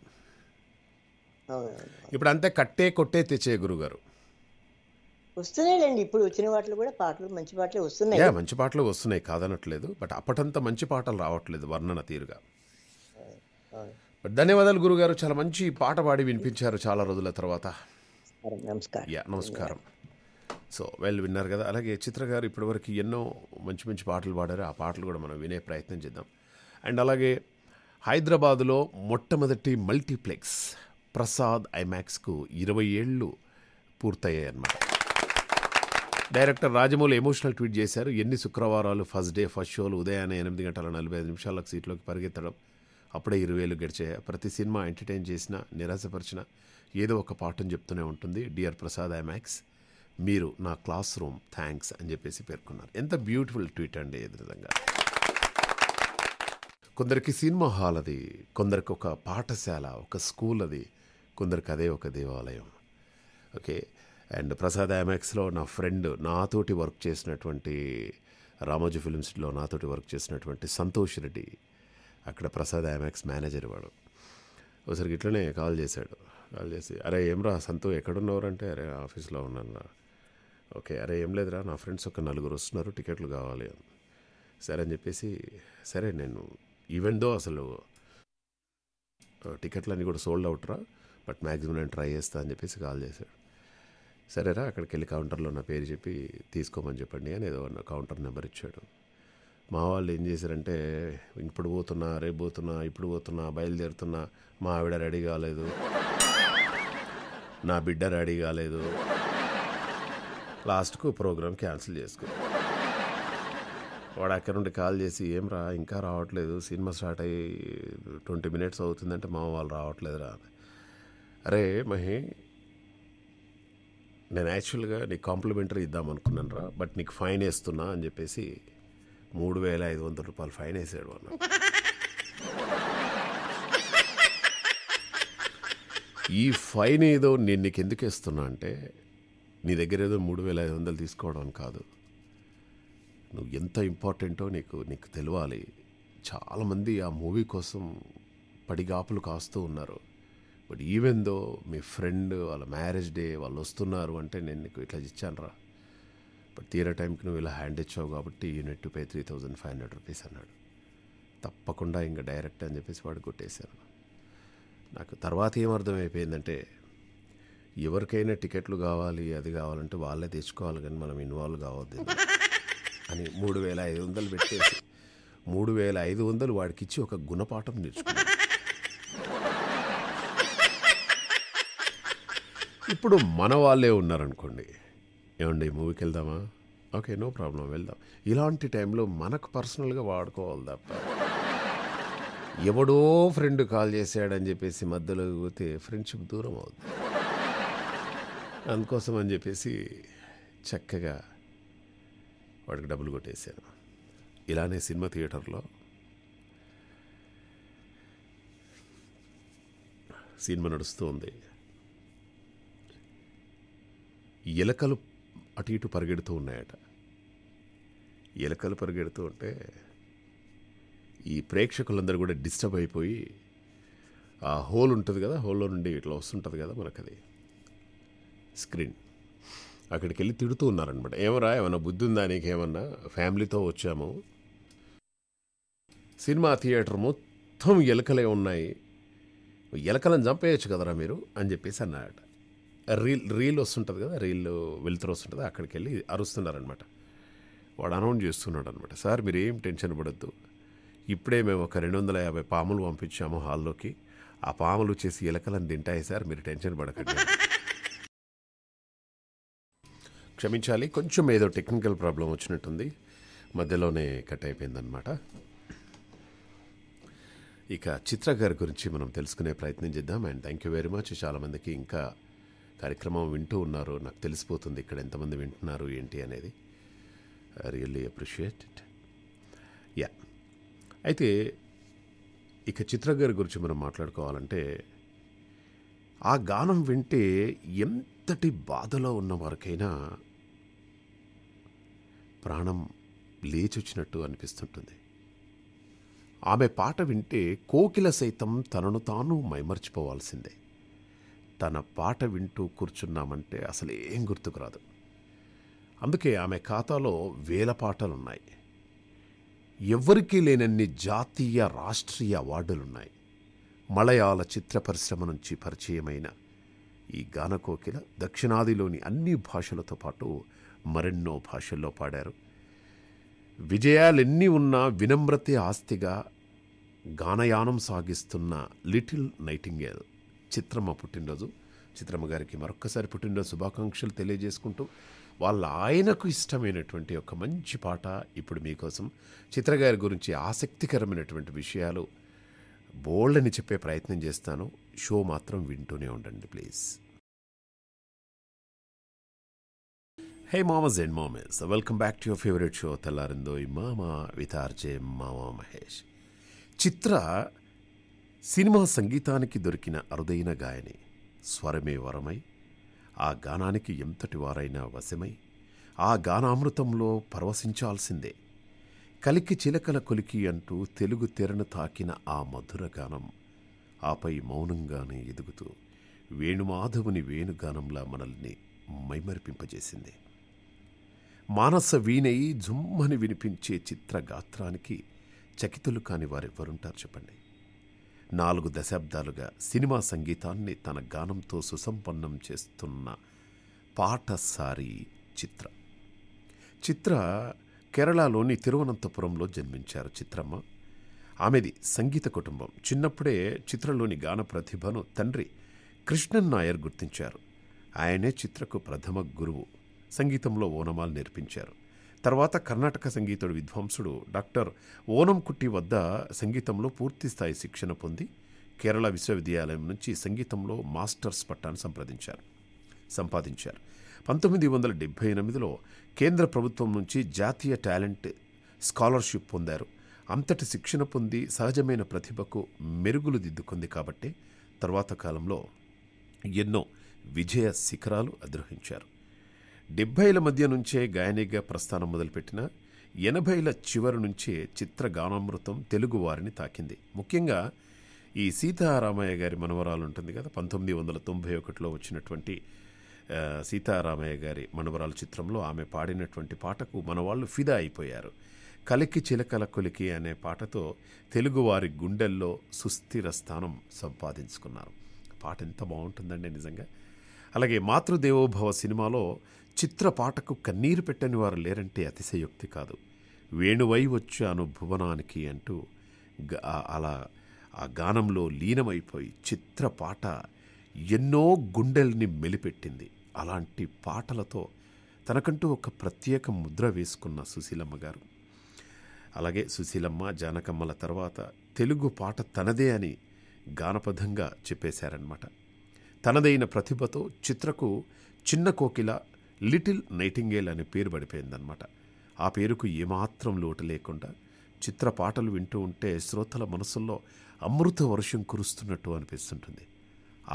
ఇప్పుడు అంతే కట్టే కొట్టే తెచ్చే గురుగారు వస్తున్నాయి. ఇప్పుడు వచ్చిన వాటిలో కూడా పాటలు మంచి పాటలు వస్తున్నాయి, మంచి పాటలు వస్తున్నాయి కాదనట్లేదు. బట్ అప్పటంత మంచి పాటలు రావట్లేదు వర్ణన తీరుగా. ధన్యవాదాలు గురుగారు, చాలా మంచి పాట పాడి వినిపించారు చాలా రోజుల తర్వాత. నమస్కారం. సో వెల్ విన్నారు కదా. అలాగే చిత్ర గారు ఇప్పటివరకు ఎన్నో మంచి మంచి పాటలు పాడారు, ఆ పాటలు కూడా మనం వినే ప్రయత్నం చేద్దాం. అండ్ అలాగే హైదరాబాదులో మొట్టమొదటి మల్టీప్లెక్స్ ప్రసాద్ ఐమాక్స్కు ఇరవై ఏళ్ళు పూర్తయ్యాయి అన్నమాట. డైరెక్టర్ రాజమౌళి ఎమోషనల్ ట్వీట్ చేశారు. ఎన్ని శుక్రవారాలు ఫస్ట్ డే ఫస్ట్ షోలు ఉదయాన్నే ఎనిమిది గంటల నలభై ఐదు నిమిషాలకు సీట్లోకి పరిగెత్తడం, అప్పుడే ఇరవై ఏళ్ళు గడిచాయి. ప్రతి సినిమా ఎంటర్టైన్ చేసినా నిరాశపరిచినా ఏదో ఒక పాటను చెప్తూనే ఉంటుంది. డియర్ ప్రసాద్ ఐమాక్స్, మీరు నా క్లాస్ రూమ్, థ్యాంక్స్ అని చెప్పేసి పేర్కొన్నారు. ఎంత బ్యూటిఫుల్ ట్వీట్ అండి. ఏ విధంగా కొందరికి సినిమా హాల్ అది, కొందరికి ఒక పాఠశాల, ఒక స్కూల్ అది, కొందరికి అదే ఒక దేవాలయం. ఓకే. అండ్ ప్రసాద్ ఐమాక్స్లో నా ఫ్రెండ్, నాతోటి వర్క్ చేసినటువంటి రామోజీ ఫిలిమ్స్లో నాతోటి వర్క్ చేసినటువంటి సంతోష్ రెడ్డి, అక్కడ ప్రసాద్ ఐమాక్స్ మేనేజర్ వాడు, ఒకసారి ఇట్లనే కాల్ చేశాడు. కాల్ చేసి, అరే ఏం రా సంతో ఎక్కడున్నవారంటే, అరే ఆఫీస్లో ఉన్నాను రా. ఓకే. అరే ఏం లేదురా, నా ఫ్రెండ్స్ ఒక నలుగురు వస్తున్నారు, టికెట్లు కావాలి అని. సరే అని చెప్పేసి, సరే నేను ఈవెంట్ దో అసలు టికెట్లు అన్నీ కూడా సోల్డ్ అవుట్ రా, బట్ మ్యాక్సిమం నేను ట్రై చేస్తా అని చెప్పేసి కాల్ చేశాడు. సరేరా అక్కడికి వెళ్ళి కౌంటర్లో నా పేరు చెప్పి తీసుకోమని చెప్పండి అని ఏదో కౌంటర్ నెంబర్ ఇచ్చాడు. మా వాళ్ళు ఏం చేశారంటే, ఇప్పుడు పోతున్నా, రేపు పోతున్నా, ఇప్పుడు పోతున్నా, బయలుదేరుతున్నా, మా ఆవిడ రెడీ కాలేదు, నా బిడ్డ రెడీ కాలేదు, లాస్ట్కు ప్రోగ్రామ్ క్యాన్సిల్ చేసుకో. వాడు అక్కడ నుండి కాల్ చేసి, ఏం రా ఇంకా రావట్లేదు, సినిమా స్టార్ట్ అయ్యి ట్వంటీ మినిట్స్ అవుతుందంటే, మా వాళ్ళు రావట్లేదురా. అరే మహి, నేను యాక్చువల్గా నీకు కాంప్లిమెంటరీ ఇద్దామనుకున్నాను రా, బట్ నీకు ఫైన్ వేస్తున్నా అని చెప్పేసి మూడు వేల ఐదు వందల రూపాయలు ఫైన్ వేసాడు అన్న. ఈ ఫైన్ ఏదో నేను నీకు ఎందుకు వేస్తున్నా అంటే, నీ దగ్గర ఏదో మూడు వేల ఐదు వందలు తీసుకోవడం కాదు, నువ్వు ఎంత ఇంపార్టెంటో నీకు నీకు తెలియాలి. చాలామంది ఆ మూవీ కోసం పడిగాపులు కాస్తూ ఉన్నారు, But even though my friend వాళ్ళ marriage day వాళ్ళు వస్తున్నారు అంటే నేను నీకు ఇట్లా ఇచ్చానురా, బట్ తీరా టైంకి నువ్వు ఇలా హ్యాండ్ ఇచ్చావు కాబట్టి you need to pay three thousand five hundred rupees అన్నాడు. తప్పకుండా ఇంకా డైరెక్ట్ అని చెప్పేసి వాడు కొట్టేశాను. నాకు తర్వాత ఏమర్థమైపోయిందంటే ఎవరికైనా టికెట్లు కావాలి అది కావాలంటే వాళ్ళే తెచ్చుకోవాలి కానీ మనం ఇన్వాల్వ్ కావద్దు అని మూడు వేల ఐదు వందలు పెట్టేసి మూడు వేల ఐదు వందలు వాడికి ఇచ్చి ఒక గుణపాఠం నేర్చుకున్నాను. ఇప్పుడు మన వాళ్ళే ఉన్నారనుకోండి, ఏమండి మూవీకి వెళ్దామా, ఓకే నో ప్రాబ్లం వెళ్దాం, ఇలాంటి టైంలో మనకు పర్సనల్గా వాడుకోవాలి తప్ప ఎవడో ఫ్రెండ్ కాల్ చేశాడని చెప్పేసి మధ్యలో పోతే ఫ్రెండ్షిప్ దూరం అవుతుంది. అందుకోసం అని చెప్పేసి చక్కగా వాడికి డబ్బులు కొట్టేశాను. ఇలానే సినిమా థియేటర్లో సినిమా నడుస్తూ ఉంది. ఎలకలు అటు ఇటు పరిగెడుతూ ఉన్నాయట. ఎలకలు పరిగెడుతూ ఉంటే ఈ ప్రేక్షకులందరూ కూడా డిస్టర్బ్ అయిపోయి ఆ హోల్ ఉంటుంది కదా, హోల్లో నుండి ఇట్లా వస్తుంటుంది కదా మనకు అది స్క్రీన్, అక్కడికి వెళ్ళి తిడుతూ ఉన్నారనమాట. ఏమరా ఏమన్నా బుద్ధి ఉందా నీకు, ఏమన్నా ఫ్యామిలీతో వచ్చాము, సినిమా థియేటర్ మొత్తం ఎలకలే ఉన్నాయి, ఎలకలను చంపేయచ్చు కదరా మీరు అని చెప్పేసి అన్నాడట. రీల్ రీల్ వస్తుంటుంది కదా, రీల్ వెళ్తురు వస్తుంటుంది, అక్కడికి వెళ్ళి అరుస్తున్నారనమాట. వాడు అనౌన్స్ చేస్తున్నాడు అనమాట, సార్ మీరు ఏం టెన్షన్ పడద్దు, ఇప్పుడే మేము ఒక రెండు వందల యాభై పాములు పంపించాము హాల్లోకి, ఆ పాములు వచ్చేసి ఎలకలను తింటాయి సార్, మీరు టెన్షన్ పడకండి. క్షమించాలి, కొంచెం ఏదో టెక్నికల్ ప్రాబ్లం వచ్చినట్టుంది, మధ్యలోనే కట్ అయిపోయిందనమాట. ఇక చిత్ర గారి గురించి మనం తెలుసుకునే ప్రయత్నం చేద్దాం. And thank you very much. చాలామందికి ఇంకా కార్యక్రమం వింటూ ఉన్నారు, నాకు తెలిసిపోతుంది ఇక్కడ ఎంతమంది వింటున్నారు ఏంటి అనేది. I really appreciate it. Yeah, అయితే ఇక చిత్ర గారి గురించి మనం మాట్లాడుకోవాలంటే ఆ గానం వింటే ఎంతటి బాధలో ఉన్న వారికైనా ప్రాణం లేచొచ్చినట్టు అనిపిస్తుంటుంది. ఆమె పాట వింటే కోకిల సైతం తనను తాను మైమర్చిపోవాల్సిందే. తన పాట వింటూ కూర్చున్నామంటే అసలు ఏం గుర్తుకురాదు. అందుకే ఆమె ఖాతాలో వేల పాటలున్నాయి, ఎవరికీ లేనన్ని జాతీయ రాష్ట్రీయ అవార్డులున్నాయి. మలయాళ చిత్ర పరిశ్రమ నుంచి పరిచయమైన ఈ గానకోకిల దక్షిణాదిలోని అన్ని భాషలతో పాటు మరెన్నో భాషల్లో పాడారు. విజయాలెన్ని ఉన్నా వినమ్రతే ఆస్తిగా గానయానం సాగిస్తున్న లిటిల్ నైటింగేల్ చిత్రమ్మ పుట్టినరోజు. చిత్రమ్మ గారికి మరొక్కసారి పుట్టినరోజు శుభాకాంక్షలు తెలియజేసుకుంటూ వాళ్ళ ఆయనకు ఇష్టమైనటువంటి ఒక మంచి పాట ఇప్పుడు మీకోసం. చిత్ర గారి గురించి ఆసక్తికరమైనటువంటి విషయాలు బోల్డని చెప్పే ప్రయత్నం చేస్తాను, షో మాత్రం వింటూనే ఉండండి ప్లీజ్. హే మామస్ అండ్ మామస్, welcome back to your favourite show తెల్లారిందోయ్ మామా విత్ ఆర్జే మామా మహేష్. చిత్ర సినిమా సంగీతానికి దొరికిన అరుదైన గాయని. స్వరమే వరమై ఆ గానానికి ఎంతటి వారైనా వశమై ఆ గానామృతంలో పరవశించాల్సిందే. కలికి చిలకల కొలికి అంటూ తెలుగు తెరను తాకిన ఆ మధుర గానం, ఆపై మౌనంగానే ఎదుగుతూ వేణుమాధవుని వేణుగానంలా మనల్ని మైమరిపింపజేసింది. మానస వీణయి జుమ్మని వినిపించే చిత్ర గాత్రానికి చకితులు కాని వారెవ్వరుంటారు చెప్పండి. నాలుగు దశాబ్దాలుగా సినిమా సంగీతాన్ని తన గానంతో సుసంపన్నం చేస్తున్న పాటసారి చిత్ర. చిత్ర కేరళలోని తిరువనంతపురంలో జన్మించారు చిత్రమ్మ. ఆమెది సంగీత కుటుంబం. చిన్నప్పుడే చిత్రలోని గాన ప్రతిభను తండ్రి కృష్ణన్ నాయర్ గుర్తించారు. ఆయనే చిత్రకు ప్రథమ గురువు. సంగీతంలో ఓనమాలు నేర్పించారు. తర్వాత కర్ణాటక సంగీతుడు విద్వాంసుడు డాక్టర్ ఓనంకుట్టి వద్ద సంగీతంలో పూర్తిస్థాయి శిక్షణ పొంది కేరళ విశ్వవిద్యాలయం నుంచి సంగీతంలో మాస్టర్స్ పట్టాను సంప్రదించారు సంపాదించారు. పంతొమ్మిది వందల డెబ్భై ఎనిమిదిలో కేంద్ర ప్రభుత్వం నుంచి జాతీయ టాలెంట్ స్కాలర్షిప్ పొందారు. అంతటి శిక్షణ పొంది సహజమైన ప్రతిభకు మెరుగులు దిద్దుకుంది కాబట్టి తర్వాత కాలంలో ఎన్నో విజయ శిఖరాలు అధిరోహించారు. డెబ్భైల మధ్య నుంచే గాయనిగా ప్రస్థానం మొదలుపెట్టిన ఎనభైల చివరి నుంచే చిత్ర గానామృతం తెలుగు వారిని తాకింది. ముఖ్యంగా ఈ సీతారామయ్య గారి మనవరాలు ఉంటుంది కదా, పంతొమ్మిది వందల తొంభై ఒకటిలో వచ్చినటువంటి సీతారామయ్య గారి మనవరాలు చిత్రంలో ఆమె పాడినటువంటి పాటకు మన వాళ్ళు ఫిదా అయిపోయారు. కలికి చిలకల కొలికి అనే పాటతో తెలుగువారి గుండెల్లో సుస్థిర స్థానం సంపాదించుకున్నారు. పాట ఎంత బాగుంటుందండి నిజంగా. అలాగే మాతృదేవోభవ సినిమాలో చిత్ర పాటకు కన్నీరు పెట్టని వారు లేరంటే అతిశయోక్తి కాదు. వేణువై వచ్చాను భువనానికి అంటూ అలా ఆ గానంలో లీనమైపోయి చిత్ర పాట ఎన్నో గుండెల్ని మెలిపెట్టింది. అలాంటి పాటలతో తనకంటూ ఒక ప్రత్యేక ముద్ర వేసుకున్న సుశీలమ్మ గారు. అలాగే సుశీలమ్మ, జానకమ్మల తర్వాత తెలుగు పాట తనదే అని గానపథంగా చెప్పేశారనమాట. తనదైన ప్రతిభతో చిత్రకు చిన్న కోకిల, లిటిల్ నైటింగేల్ అనే పేరు పడిపోయిందనమాట. ఆ పేరుకు ఏమాత్రం లోటు లేకుండా చిత్ర పాటలు వింటూ ఉంటే శ్రోతల మనసుల్లో అమృత వర్షం కురుస్తున్నట్టు అనిపిస్తుంటుంది.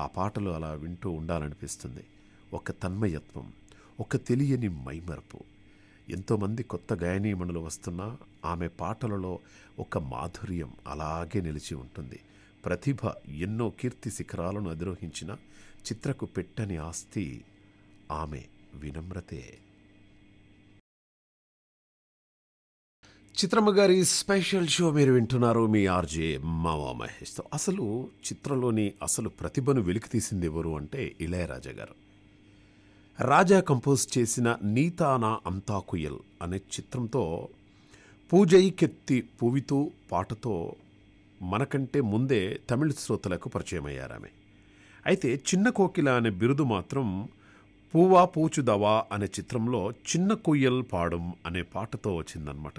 ఆ పాటలు అలా వింటూ ఉండాలనిపిస్తుంది. ఒక తన్మయత్వం, ఒక తెలియని మైమరపు. ఎంతోమంది కొత్త గాయనీమణులు వస్తున్నా ఆమె పాటలలో ఒక మాధుర్యం అలాగే నిలిచి ఉంటుంది. ప్రతిభ ఎన్నో కీర్తి శిఖరాలను అధిరోహించిన చిత్రకు పెట్టని ఆస్తి ఆమె వినమ్రతే. చిత్రమ్మ గారి స్పెషల్ షో మీరు వింటున్నారు మీ ఆర్జే మామామహేష్తో. అసలు చిత్రలోని అసలు ప్రతిభను వెలికి తీసింది ఎవరు అంటే ఇళయరాజా గారు. రాజా కంపోజ్ చేసిన నీతానా అంతాకుయల్ అనే చిత్రంతో పూజైకెత్తి పూవితో పాటతో మనకంటే ముందే తమిళ శ్రోతలకు పరిచయమయ్యారామె. అయితే చిన్న కోకిల అనే బిరుదు మాత్రం పూవా పూచుదవా అనే చిత్రంలో చిన్న కొయ్యల్ పాడం అనే పాటతో వచ్చిందనమాట.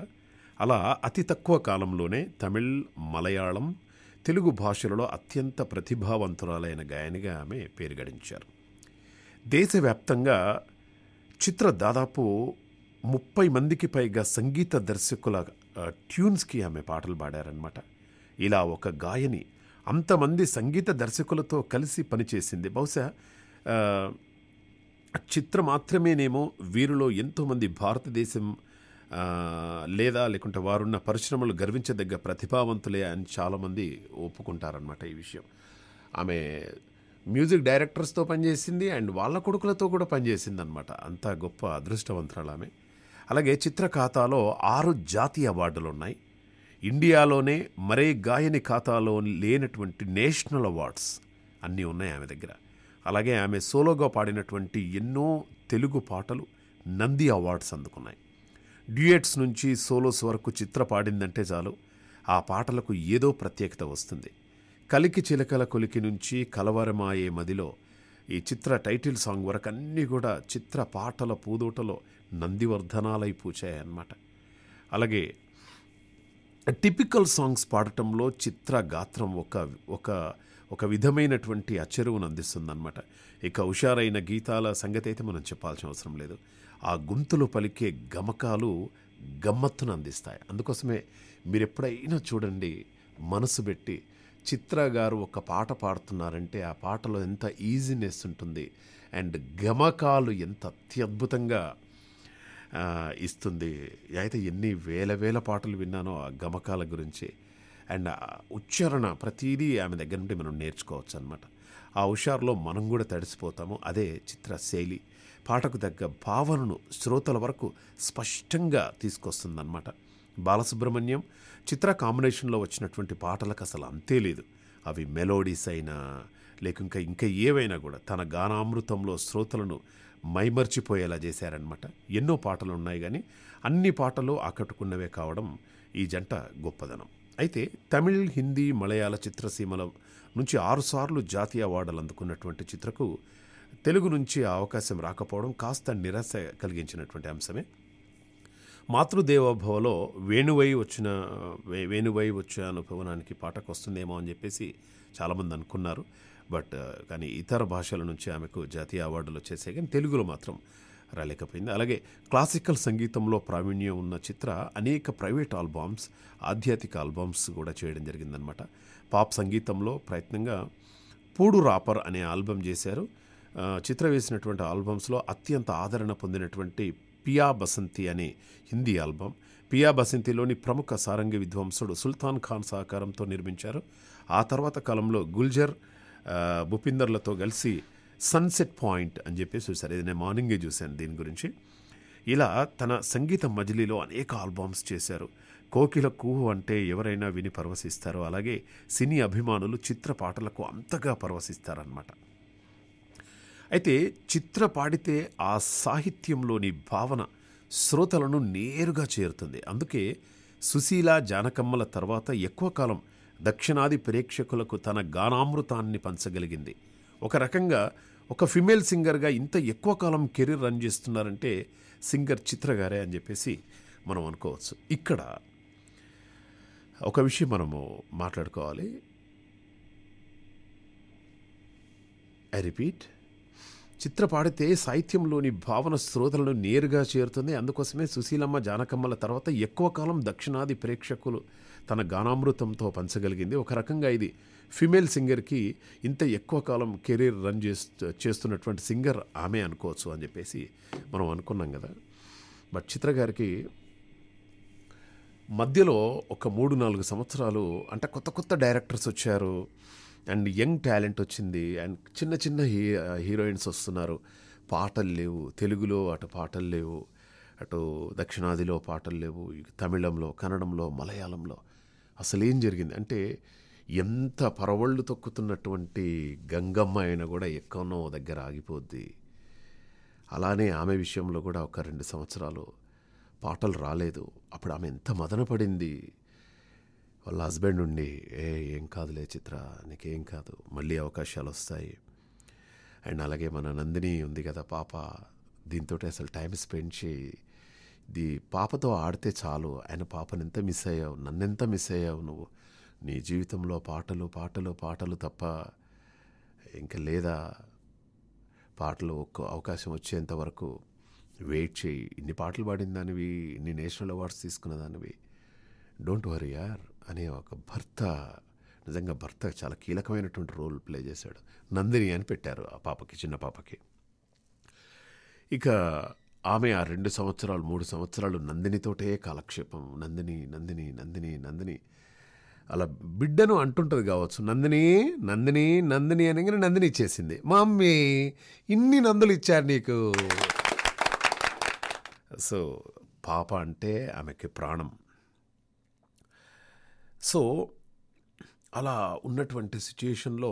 అలా అతి తక్కువ కాలంలోనే తమిళ్, మలయాళం, తెలుగు భాషలలో అత్యంత ప్రతిభావంతురాలైన గాయనిగా ఆమె పేరుగడించారు. దేశవ్యాప్తంగా చిత్ర దాదాపు ముప్పై మందికి పైగా సంగీత దర్శకుల ట్యూన్స్కి ఆమె పాటలు పాడారనమాట. ఇలా ఒక గాయని అంతమంది సంగీత దర్శకులతో కలిసి పనిచేసింది. బహుశా చిత్ర మాత్రమేనేమో వీరిలో ఎంతోమంది భారతదేశం లేదా లేకుంటే వారున్న పరిశ్రమలు గర్వించదగ్గ ప్రతిభావంతులే అని చాలామంది ఒప్పుకుంటారనమాట ఈ విషయం. ఆమె మ్యూజిక్ డైరెక్టర్స్తో పనిచేసింది అండ్ వాళ్ళ కొడుకులతో కూడా పనిచేసింది అనమాట. అంత గొప్ప అదృష్టవంతురాలు ఆమె. అలాగే చిత్ర ఖాతాలో ఆరు జాతీయ అవార్డులు ఉన్నాయి. ఇండియాలోనే మరే గాయని ఖాతాలో లేనటువంటి నేషనల్ అవార్డ్స్ అన్నీ ఉన్నాయి ఆమె దగ్గర. అలాగే ఆమె సోలోగా పాడినటువంటి ఎన్నో తెలుగు పాటలు నంది అవార్డ్స్ అందుకున్నాయి. డ్యూయెట్స్ నుంచి సోలోస్ వరకు చిత్ర పాడిందంటే చాలు ఆ పాటలకు ఏదో ప్రత్యేకత వస్తుంది. కలికి చిలకల కొలికి నుంచి కలవరమాయే మదిలో ఈ చిత్ర టైటిల్ సాంగ్ వరకు అన్నీ కూడా చిత్ర పాటల పూదోటలో నందివర్ధనాలై పూచాయన్నమాట. అలాగే టిపికల్ సాంగ్స్ పాడటంలో చిత్ర గాత్రం ఒక ఒక ఒక విధమైనటువంటి అచెరువును అందిస్తుందన్నమాట. ఇక హుషారైన గీతాల సంగతి అయితే మనం చెప్పాల్సిన అవసరం లేదు. ఆ గొంతులు పలికే గమకాలు గమ్మత్తును అందిస్తాయి. అందుకోసమే మీరు ఎప్పుడైనా చూడండి, మనసు పెట్టి చిత్ర గారు ఒక పాట పాడుతున్నారంటే ఆ పాటలో ఎంత ఈజీనెస్ ఉంటుంది అండ్ గమకాలు ఎంత అత్యద్భుతంగా ఇస్తుంది. అయితే ఎన్ని వేల వేల పాటలు విన్నానో ఆ గమకాల గురించి అండ్ ఉచ్చారణ ప్రతిదీ ఆమె దగ్గర నుండి మనం నేర్చుకోవచ్చు అనమాట. ఆ హుషారులో మనం కూడా తడిసిపోతాము. అదే చిత్ర శైలి పాటకు తగ్గ భావనను శ్రోతల వరకు స్పష్టంగా తీసుకొస్తుందన్నమాట. బాలసుబ్రహ్మణ్యం చిత్ర కాంబినేషన్లో వచ్చినటువంటి పాటలకు అసలు అంతే లేదు. అవి మెలోడీస్ అయినా లేక ఇంకా ఇంకా ఏవైనా కూడా తన గానామృతంలో శ్రోతలను మైమర్చిపోయేలా చేశారనమాట. ఎన్నో పాటలు ఉన్నాయి కానీ అన్ని పాటలు ఆకట్టుకున్నవే కావడం ఈ జంట గొప్పదనం. అయితే తమిళ్, హిందీ, మలయాళ చిత్రసీమల నుంచి ఆరుసార్లు జాతీయ అవార్డులు అందుకున్నటువంటి చిత్రకు తెలుగు నుంచి ఆ అవకాశం రాకపోవడం కాస్త నిరాశ కలిగించినటువంటి అంశమే. మాతృదేవోభవలో వేణువై వచ్చిన వేణువై వచ్చాను భువనానికి పాటకు వస్తుందేమో అని చెప్పేసి చాలామంది అనుకున్నారు. బట్ కానీ ఇతర భాషల నుంచి ఆమెకు జాతీయ అవార్డులు వచ్చేసాయి కానీ తెలుగులో మాత్రం రాలేకపోయింది. అలాగే క్లాసికల్ సంగీతంలో ప్రావీణ్యం ఉన్న చిత్ర అనేక ప్రైవేట్ ఆల్బమ్స్, ఆధ్యాత్మిక ఆల్బమ్స్ కూడా చేయడం జరిగిందనమాట. పాప్ సంగీతంలో ప్రయత్నంగా పూడు రాపర్ అనే ఆల్బమ్ చేశారు. చిత్ర వేసినటువంటి ఆల్బమ్స్లో అత్యంత ఆదరణ పొందినటువంటి పియా బసంతి అనే హిందీ ఆల్బమ్. పియా బసంతిలోని ప్రముఖ సారంగ విద్వాంసుడు సుల్తాన్ ఖాన్ సహకారంతో నిర్మించారు. ఆ తర్వాత కాలంలో గుల్జర్ భూపిందర్లతో కలిసి సన్సెట్ పాయింట్ అని చెప్పేసి చూశారు. ఇది నేను మార్నింగే చూశాను దీని గురించి. ఇలా తన సంగీత మజిలీలో అనేక ఆల్బమ్స్ చేశారు. కోకిల కూహు అంటే ఎవరైనా విని పరవశిస్తారు. అలాగే సినీ అభిమానులు చిత్ర పాటలకు అంతగా పరవశిస్తారనమాట. అయితే చిత్ర పాడితే ఆ సాహిత్యంలోని భావన శ్రోతలను నేరుగా చేరుతుంది. అందుకే సుశీల జానకమ్మల తర్వాత ఎక్కువ కాలం దక్షిణాది ప్రేక్షకులకు తన గానామృతాన్ని పంచగలిగింది. ఒక రకంగా ఒక ఫిమేల్ సింగర్గా ఇంత ఎక్కువ కాలం కెరీర్ రన్ చేస్తున్నారంటే సింగర్ చిత్రగారే అని చెప్పేసి మనం అనుకోవచ్చు. ఇక్కడ ఒక విషయం మనము మాట్లాడుకోవాలి. ఐ రిపీట్, చిత్ర పాడితే సాహిత్యంలోని భావన శ్రోతలను నేరుగా చేరుతుంది. అందుకోసమే సుశీలమ్మ జానకమ్మల తర్వాత ఎక్కువ కాలం దక్షిణాది ప్రేక్షకులు తన గానామృతంతో పంచగలిగింది. ఒక రకంగా ఇది ఫిమేల్ సింగర్కి ఇంత ఎక్కువ కాలం కెరీర్ రన్ చేస్తూ చేస్తున్నటువంటి సింగర్ ఆమె అనుకోవచ్చు అని చెప్పేసి మనం అనుకున్నాం కదా. బట్ చిత్ర గారికి మధ్యలో ఒక మూడు నాలుగు సంవత్సరాలు అంటే కొత్త కొత్త డైరెక్టర్స్ వచ్చారు, అండ్ యంగ్ టాలెంట్ వచ్చింది, అండ్ చిన్న చిన్న హీ హీరోయిన్స్ వస్తున్నారు. పాటలు లేవు తెలుగులో, అటు పాటలు లేవు, అటు దక్షిణాదిలో పాటలు లేవు, తమిళంలో, కన్నడంలో, మలయాళంలో. అసలు ఏం జరిగింది అంటే ఎంత పరవళ్ళు తొక్కుతున్నటువంటి గంగమ్మ అయినా కూడా ఎక్కడో దగ్గర ఆగిపోద్ది. అలానే ఆమె విషయంలో కూడా ఒక రెండు సంవత్సరాలు పాటలు రాలేదు. అప్పుడు ఆమె ఎంత మదన పడింది. వాళ్ళ హస్బెండ్ ఉండి ఏ ఏం కాదులే చిత్ర, నీకేం కాదు, మళ్ళీ అవకాశాలు వస్తాయి. అండ్ అలాగే మన నందిని ఉంది కదా పాప, దీంతో అసలు టైం స్పెండ్ చేయి, ఇది పాపతో ఆడితే చాలు, ఆయన పాపను ఎంత మిస్ అయ్యావు, నన్నెంత మిస్ అయ్యావు నువ్వు, నీ జీవితంలో పాటలు పాటలు పాటలు తప్ప ఇంకా లేదా, పాటలు ఒక్క అవకాశం వచ్చేంత వరకు వెయిట్ చేయి, ఇన్ని పాటలు పాడిన దానివి, ఇన్ని నేషనల్ అవార్డ్స్ తీసుకున్న దానివి, డోంట్ వరీ యార్ అనే ఒక భర్త, నిజంగా భర్త చాలా కీలకమైనటువంటి రోల్ ప్లే చేశాడు. నందిని అని పెట్టారు ఆ పాపకి, చిన్న పాపకి. ఇక ఆమె ఆ రెండు సంవత్సరాలు మూడు సంవత్సరాలు నందినితోటే కాలక్షేపం, నందిని నందిని నందిని నందిని అలా బిడ్డను అంటుంటుంది కావచ్చు, నందిని నందిని నందిని అని. కానీ నందిని ఇచ్చేసింది, మమ్మీ ఇన్ని నందులు ఇచ్చారు నీకు. సో పాప అంటే ఆమెకి ప్రాణం. సో అలా ఉన్నటువంటి సిచ్యుయేషన్లో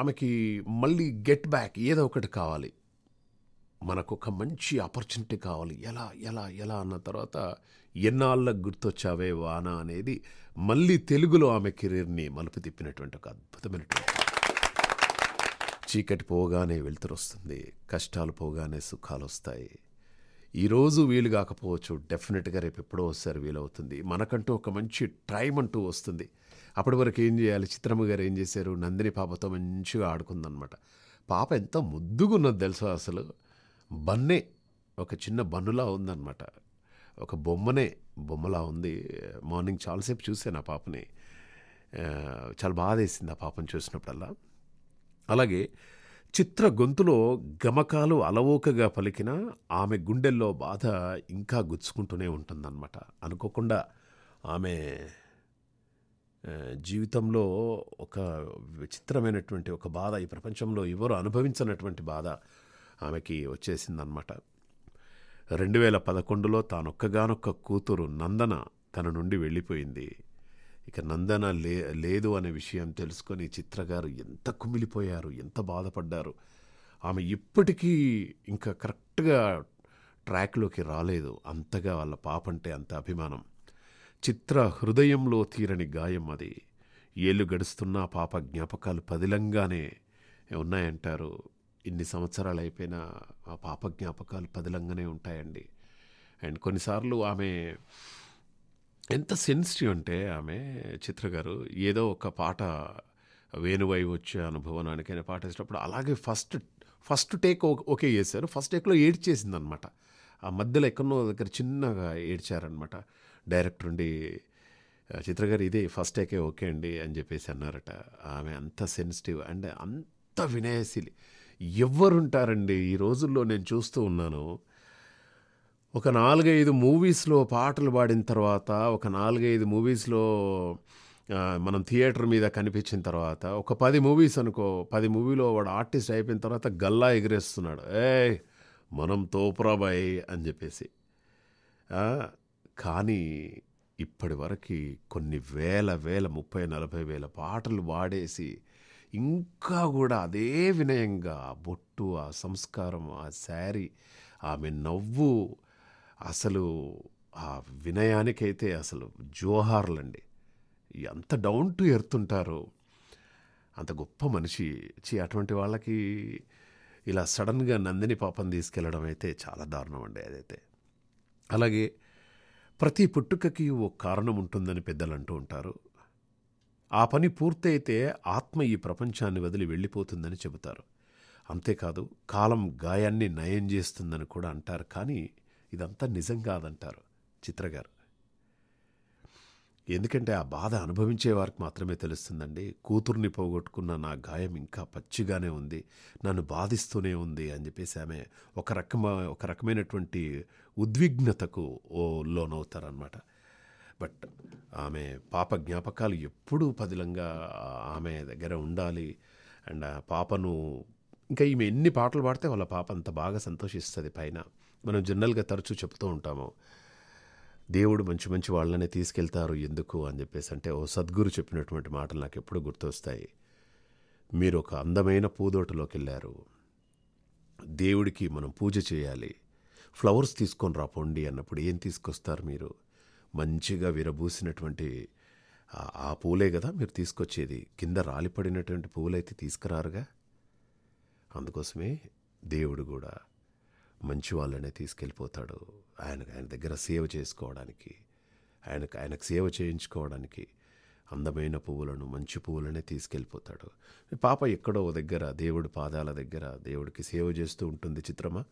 ఆమెకి మళ్ళీ గెట్ బ్యాక్ ఏదో ఒకటి కావాలి, మనకు ఒక మంచి ఆపర్చునిటీ కావాలి, ఎలా ఎలా ఎలా అన్న తర్వాత ఎన్నాళ్ళకు గుర్తొచ్చావే వాన అనేది మళ్ళీ తెలుగులో ఆమె కెరీర్ని మలుపు తిప్పినటువంటి ఒక అద్భుతమైనటువంటి. చీకటి పోగానే వెలుతురు వస్తుంది, కష్టాలు పోగానే సుఖాలు వస్తాయి. ఈరోజు వీలు కాకపోవచ్చు, డెఫినెట్గా రేపు ఎప్పుడో ఒకసారి వీలవుతుంది, మనకంటూ ఒక మంచి టైం అంటూ వస్తుంది. అప్పటి వరకు ఏం చేయాలి? చిత్రమ్మ గారు ఏం చేశారు, నందిని పాపతో మంచిగా ఆడుకుందనమాట. పాప ఎంత ముద్దుగున్నది తెలుసా, అసలు బన్నే, ఒక చిన్న బన్నులా ఉందన్నమాట, ఒక బొమ్మనే బొమ్మలా ఉంది. మార్నింగ్ చాలాసేపు చూసాను ఆ పాపని, చాలా బాధ వేసింది ఆ పాపను చూసినప్పుడల్లా. అలాగే చిత్ర గొంతులో గమకాలు అలవోకగా పలికిన ఆమె గుండెల్లో బాధ ఇంకా గుచ్చుకుంటూనే ఉంటుందన్నమాట. అనుకోకుండా ఆమె జీవితంలో ఒక విచిత్రమైనటువంటి ఒక బాధ, ఈ ప్రపంచంలో ఎవరు అనుభవించినటువంటి బాధ ఆమెకి వచ్చేసిందనమాట. రెండు వేల పదకొండులో తానొక్కగానొక్క కూతురు నందన తన నుండి వెళ్ళిపోయింది. ఇక నందన లే లేదు అనే విషయం తెలుసుకొని చిత్రగారు ఎంత కుమిలిపోయారు, ఎంత బాధపడ్డారు. ఆమె ఇప్పటికీ ఇంకా కరెక్ట్గా ట్రాక్లోకి రాలేదు, అంతగా వాళ్ళ పాప అంటే అంత అభిమానం. చిత్ర హృదయంలో తీరని గాయం అది. ఏళ్ళు గడుస్తున్నా పాప జ్ఞాపకాలు పదిలంగానే ఉన్నాయంటారు. ఇన్ని సంవత్సరాలు అయిపోయినా ఆ పాప జ్ఞాపకాలు పదిలంగానే ఉంటాయండి. అండ్ కొన్నిసార్లు ఆమె ఎంత సెన్సిటివ్ అంటే, ఆమె చిత్రగారు ఏదో ఒక పాట వేణువై వచ్చే అనుభవానికైనా పాట వేసినప్పుడు అలాగే ఫస్ట్ ఫస్ట్ టేక్ ఓకే చేశారు, ఫస్ట్ టేక్లో ఏడ్చేసింది అనమాట. ఆ మధ్యలో ఎక్కడో దగ్గర చిన్నగా ఏడ్చారనమాట. డైరెక్టర్ ఉండి చిత్రగారు ఇదే ఫస్ట్ టేకే ఓకే అండి అని చెప్పేసి అన్నారట. ఆమె అంత సెన్సిటివ్ అండ్ అంత వినయశీలి. ఎవ్వరుంటారండి ఈ రోజుల్లో నేను చూస్తూ ఉన్నాను. ఒక నాలుగైదు మూవీస్లో పాటలు పాడిన తర్వాత, ఒక నాలుగైదు మూవీస్లో మనం థియేటర్ మీద కనిపించిన తర్వాత, ఒక పది మూవీస్ అనుకో, పది మూవీలో వాడు ఆర్టిస్ట్ అయిపోయిన తర్వాత గల్లా ఎగిరేస్తున్నాడు, ఏ మనం తోపురాబాయ్ అని చెప్పేసి. కానీ ఇప్పటి వరకు కొన్ని వేల వేల ముప్పై నలభై వేల పాటలు వాడేసి ఇంకా కూడా అదే వినయంగా బొట్టు, ఆ సంస్కారం, ఆ శారీ, ఆమె నవ్వు, అసలు ఆ వినయానికైతే అసలు జోహార్లండి. ఎంత డౌన్ టు ఎర్త్ ఉంటారో, అంత గొప్ప మనిషి. చి అటువంటి వాళ్ళకి ఇలా సడన్గా నందిని పాపం తీసుకెళ్ళడం అయితే చాలా దారుణం అండి అదైతే. అలాగే ప్రతి పుట్టుకకి ఓ కారణం ఉంటుందని పెద్దలు అంటూ ఉంటారు. ఆ పని పూర్తయితే ఆత్మ ఈ ప్రపంచాన్ని వదిలి వెళ్ళిపోతుందని చెబుతారు. అంతేకాదు కాలం గాయాన్ని నయం చేస్తుందని కూడా అంటారు. కానీ ఇదంతా నిజం కాదంటారు చిత్రగారు. ఎందుకంటే ఆ బాధ అనుభవించే వారికి మాత్రమే తెలుస్తుందండి. కూతుర్ని పోగొట్టుకున్న నా గాయం ఇంకా పచ్చిగానే ఉంది, నన్ను బాధిస్తూనే ఉంది అని చెప్పేసి ఆమె ఒక రకమ ఒక రకమైనటువంటి ఉద్విగ్నతకు ఓ లోనవుతారనమాట. బట్ ఆమె పాప జ్ఞాపకాలు ఎప్పుడూ పదిలంగా ఆమె దగ్గర ఉండాలి. అండ్ పాపను ఇంకా ఈమె ఎన్ని పాటలు పాడితే వాళ్ళ పాప అంత బాగా సంతోషిస్తుంది. పైన మనం జనరల్గా తరచూ చెప్తూ ఉంటాము, దేవుడు మంచి మంచి వాళ్ళనే తీసుకెళ్తారు ఎందుకు అని చెప్పేసి. అంటే ఓ సద్గురు చెప్పినటువంటి మాటలు నాకు ఎప్పుడు గుర్తొస్తాయి. మీరు ఒక అందమైన పూదోటలోకి వెళ్ళారు, దేవుడికి మనం పూజ చేయాలి, ఫ్లవర్స్ తీసుకొని రా పొండి అన్నప్పుడు ఏం తీసుకొస్తారు మీరు? మంచిగా విరబూసినటువంటి ఆ పూలే కదా మీరు తీసుకొచ్చేది, కింద రాలిపడినటువంటి పూలైతే తీసుకురారుగా. అందుకోసమే దేవుడు కూడా మంచి వాళ్ళనే తీసుకెళ్ళిపోతాడు ఆయన ఆయన దగ్గర సేవ చేసుకోవడానికి, ఆయనకు ఆయనకు సేవ చేయించుకోవడానికి అందమైన పువ్వులను, మంచి పువ్వులనే తీసుకెళ్ళిపోతాడు. పాప ఎక్కడో దగ్గర దేవుడి పాదాల దగ్గర దేవుడికి సేవ చేస్తూ ఉంటుంది చిత్రమ్మ.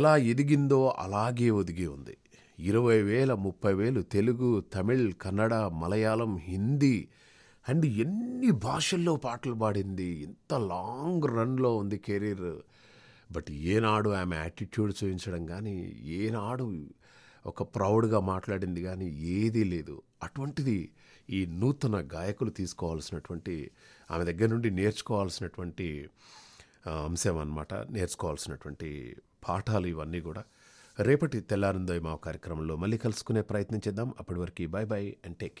ఎలా ఎదిగిందో అలాగే ఒదిగి ఉంది. ఇరవై వేల ముప్పై వేలు తెలుగు, తమిళ్, కన్నడ, మలయాళం, హిందీ అండ్ ఎన్ని భాషల్లో పాటలు పాడింది. ఇంత లాంగ్ రన్లో ఉంది కెరీర్. బట్ ఏనాడు ఆమె యాటిట్యూడ్ చూపించడం కానీ, ఏనాడు ఒక ప్రౌడ్గా మాట్లాడింది కానీ ఏదీ లేదు. అటువంటిది ఈ నూతన గాయకులు తీసుకోవాల్సినటువంటి, ఆమె దగ్గర నుండి నేర్చుకోవాల్సినటువంటి అంశం అన్నమాట, నేర్చుకోవాల్సినటువంటి పాఠాలు ఇవన్నీ కూడా. రేపటి తెల్లారిందోయ్ మా కార్యక్రమంలో మళ్ళీ కలుసుకునే ప్రయత్నం చేద్దాం. అప్పటి వరకు bye bye and take care.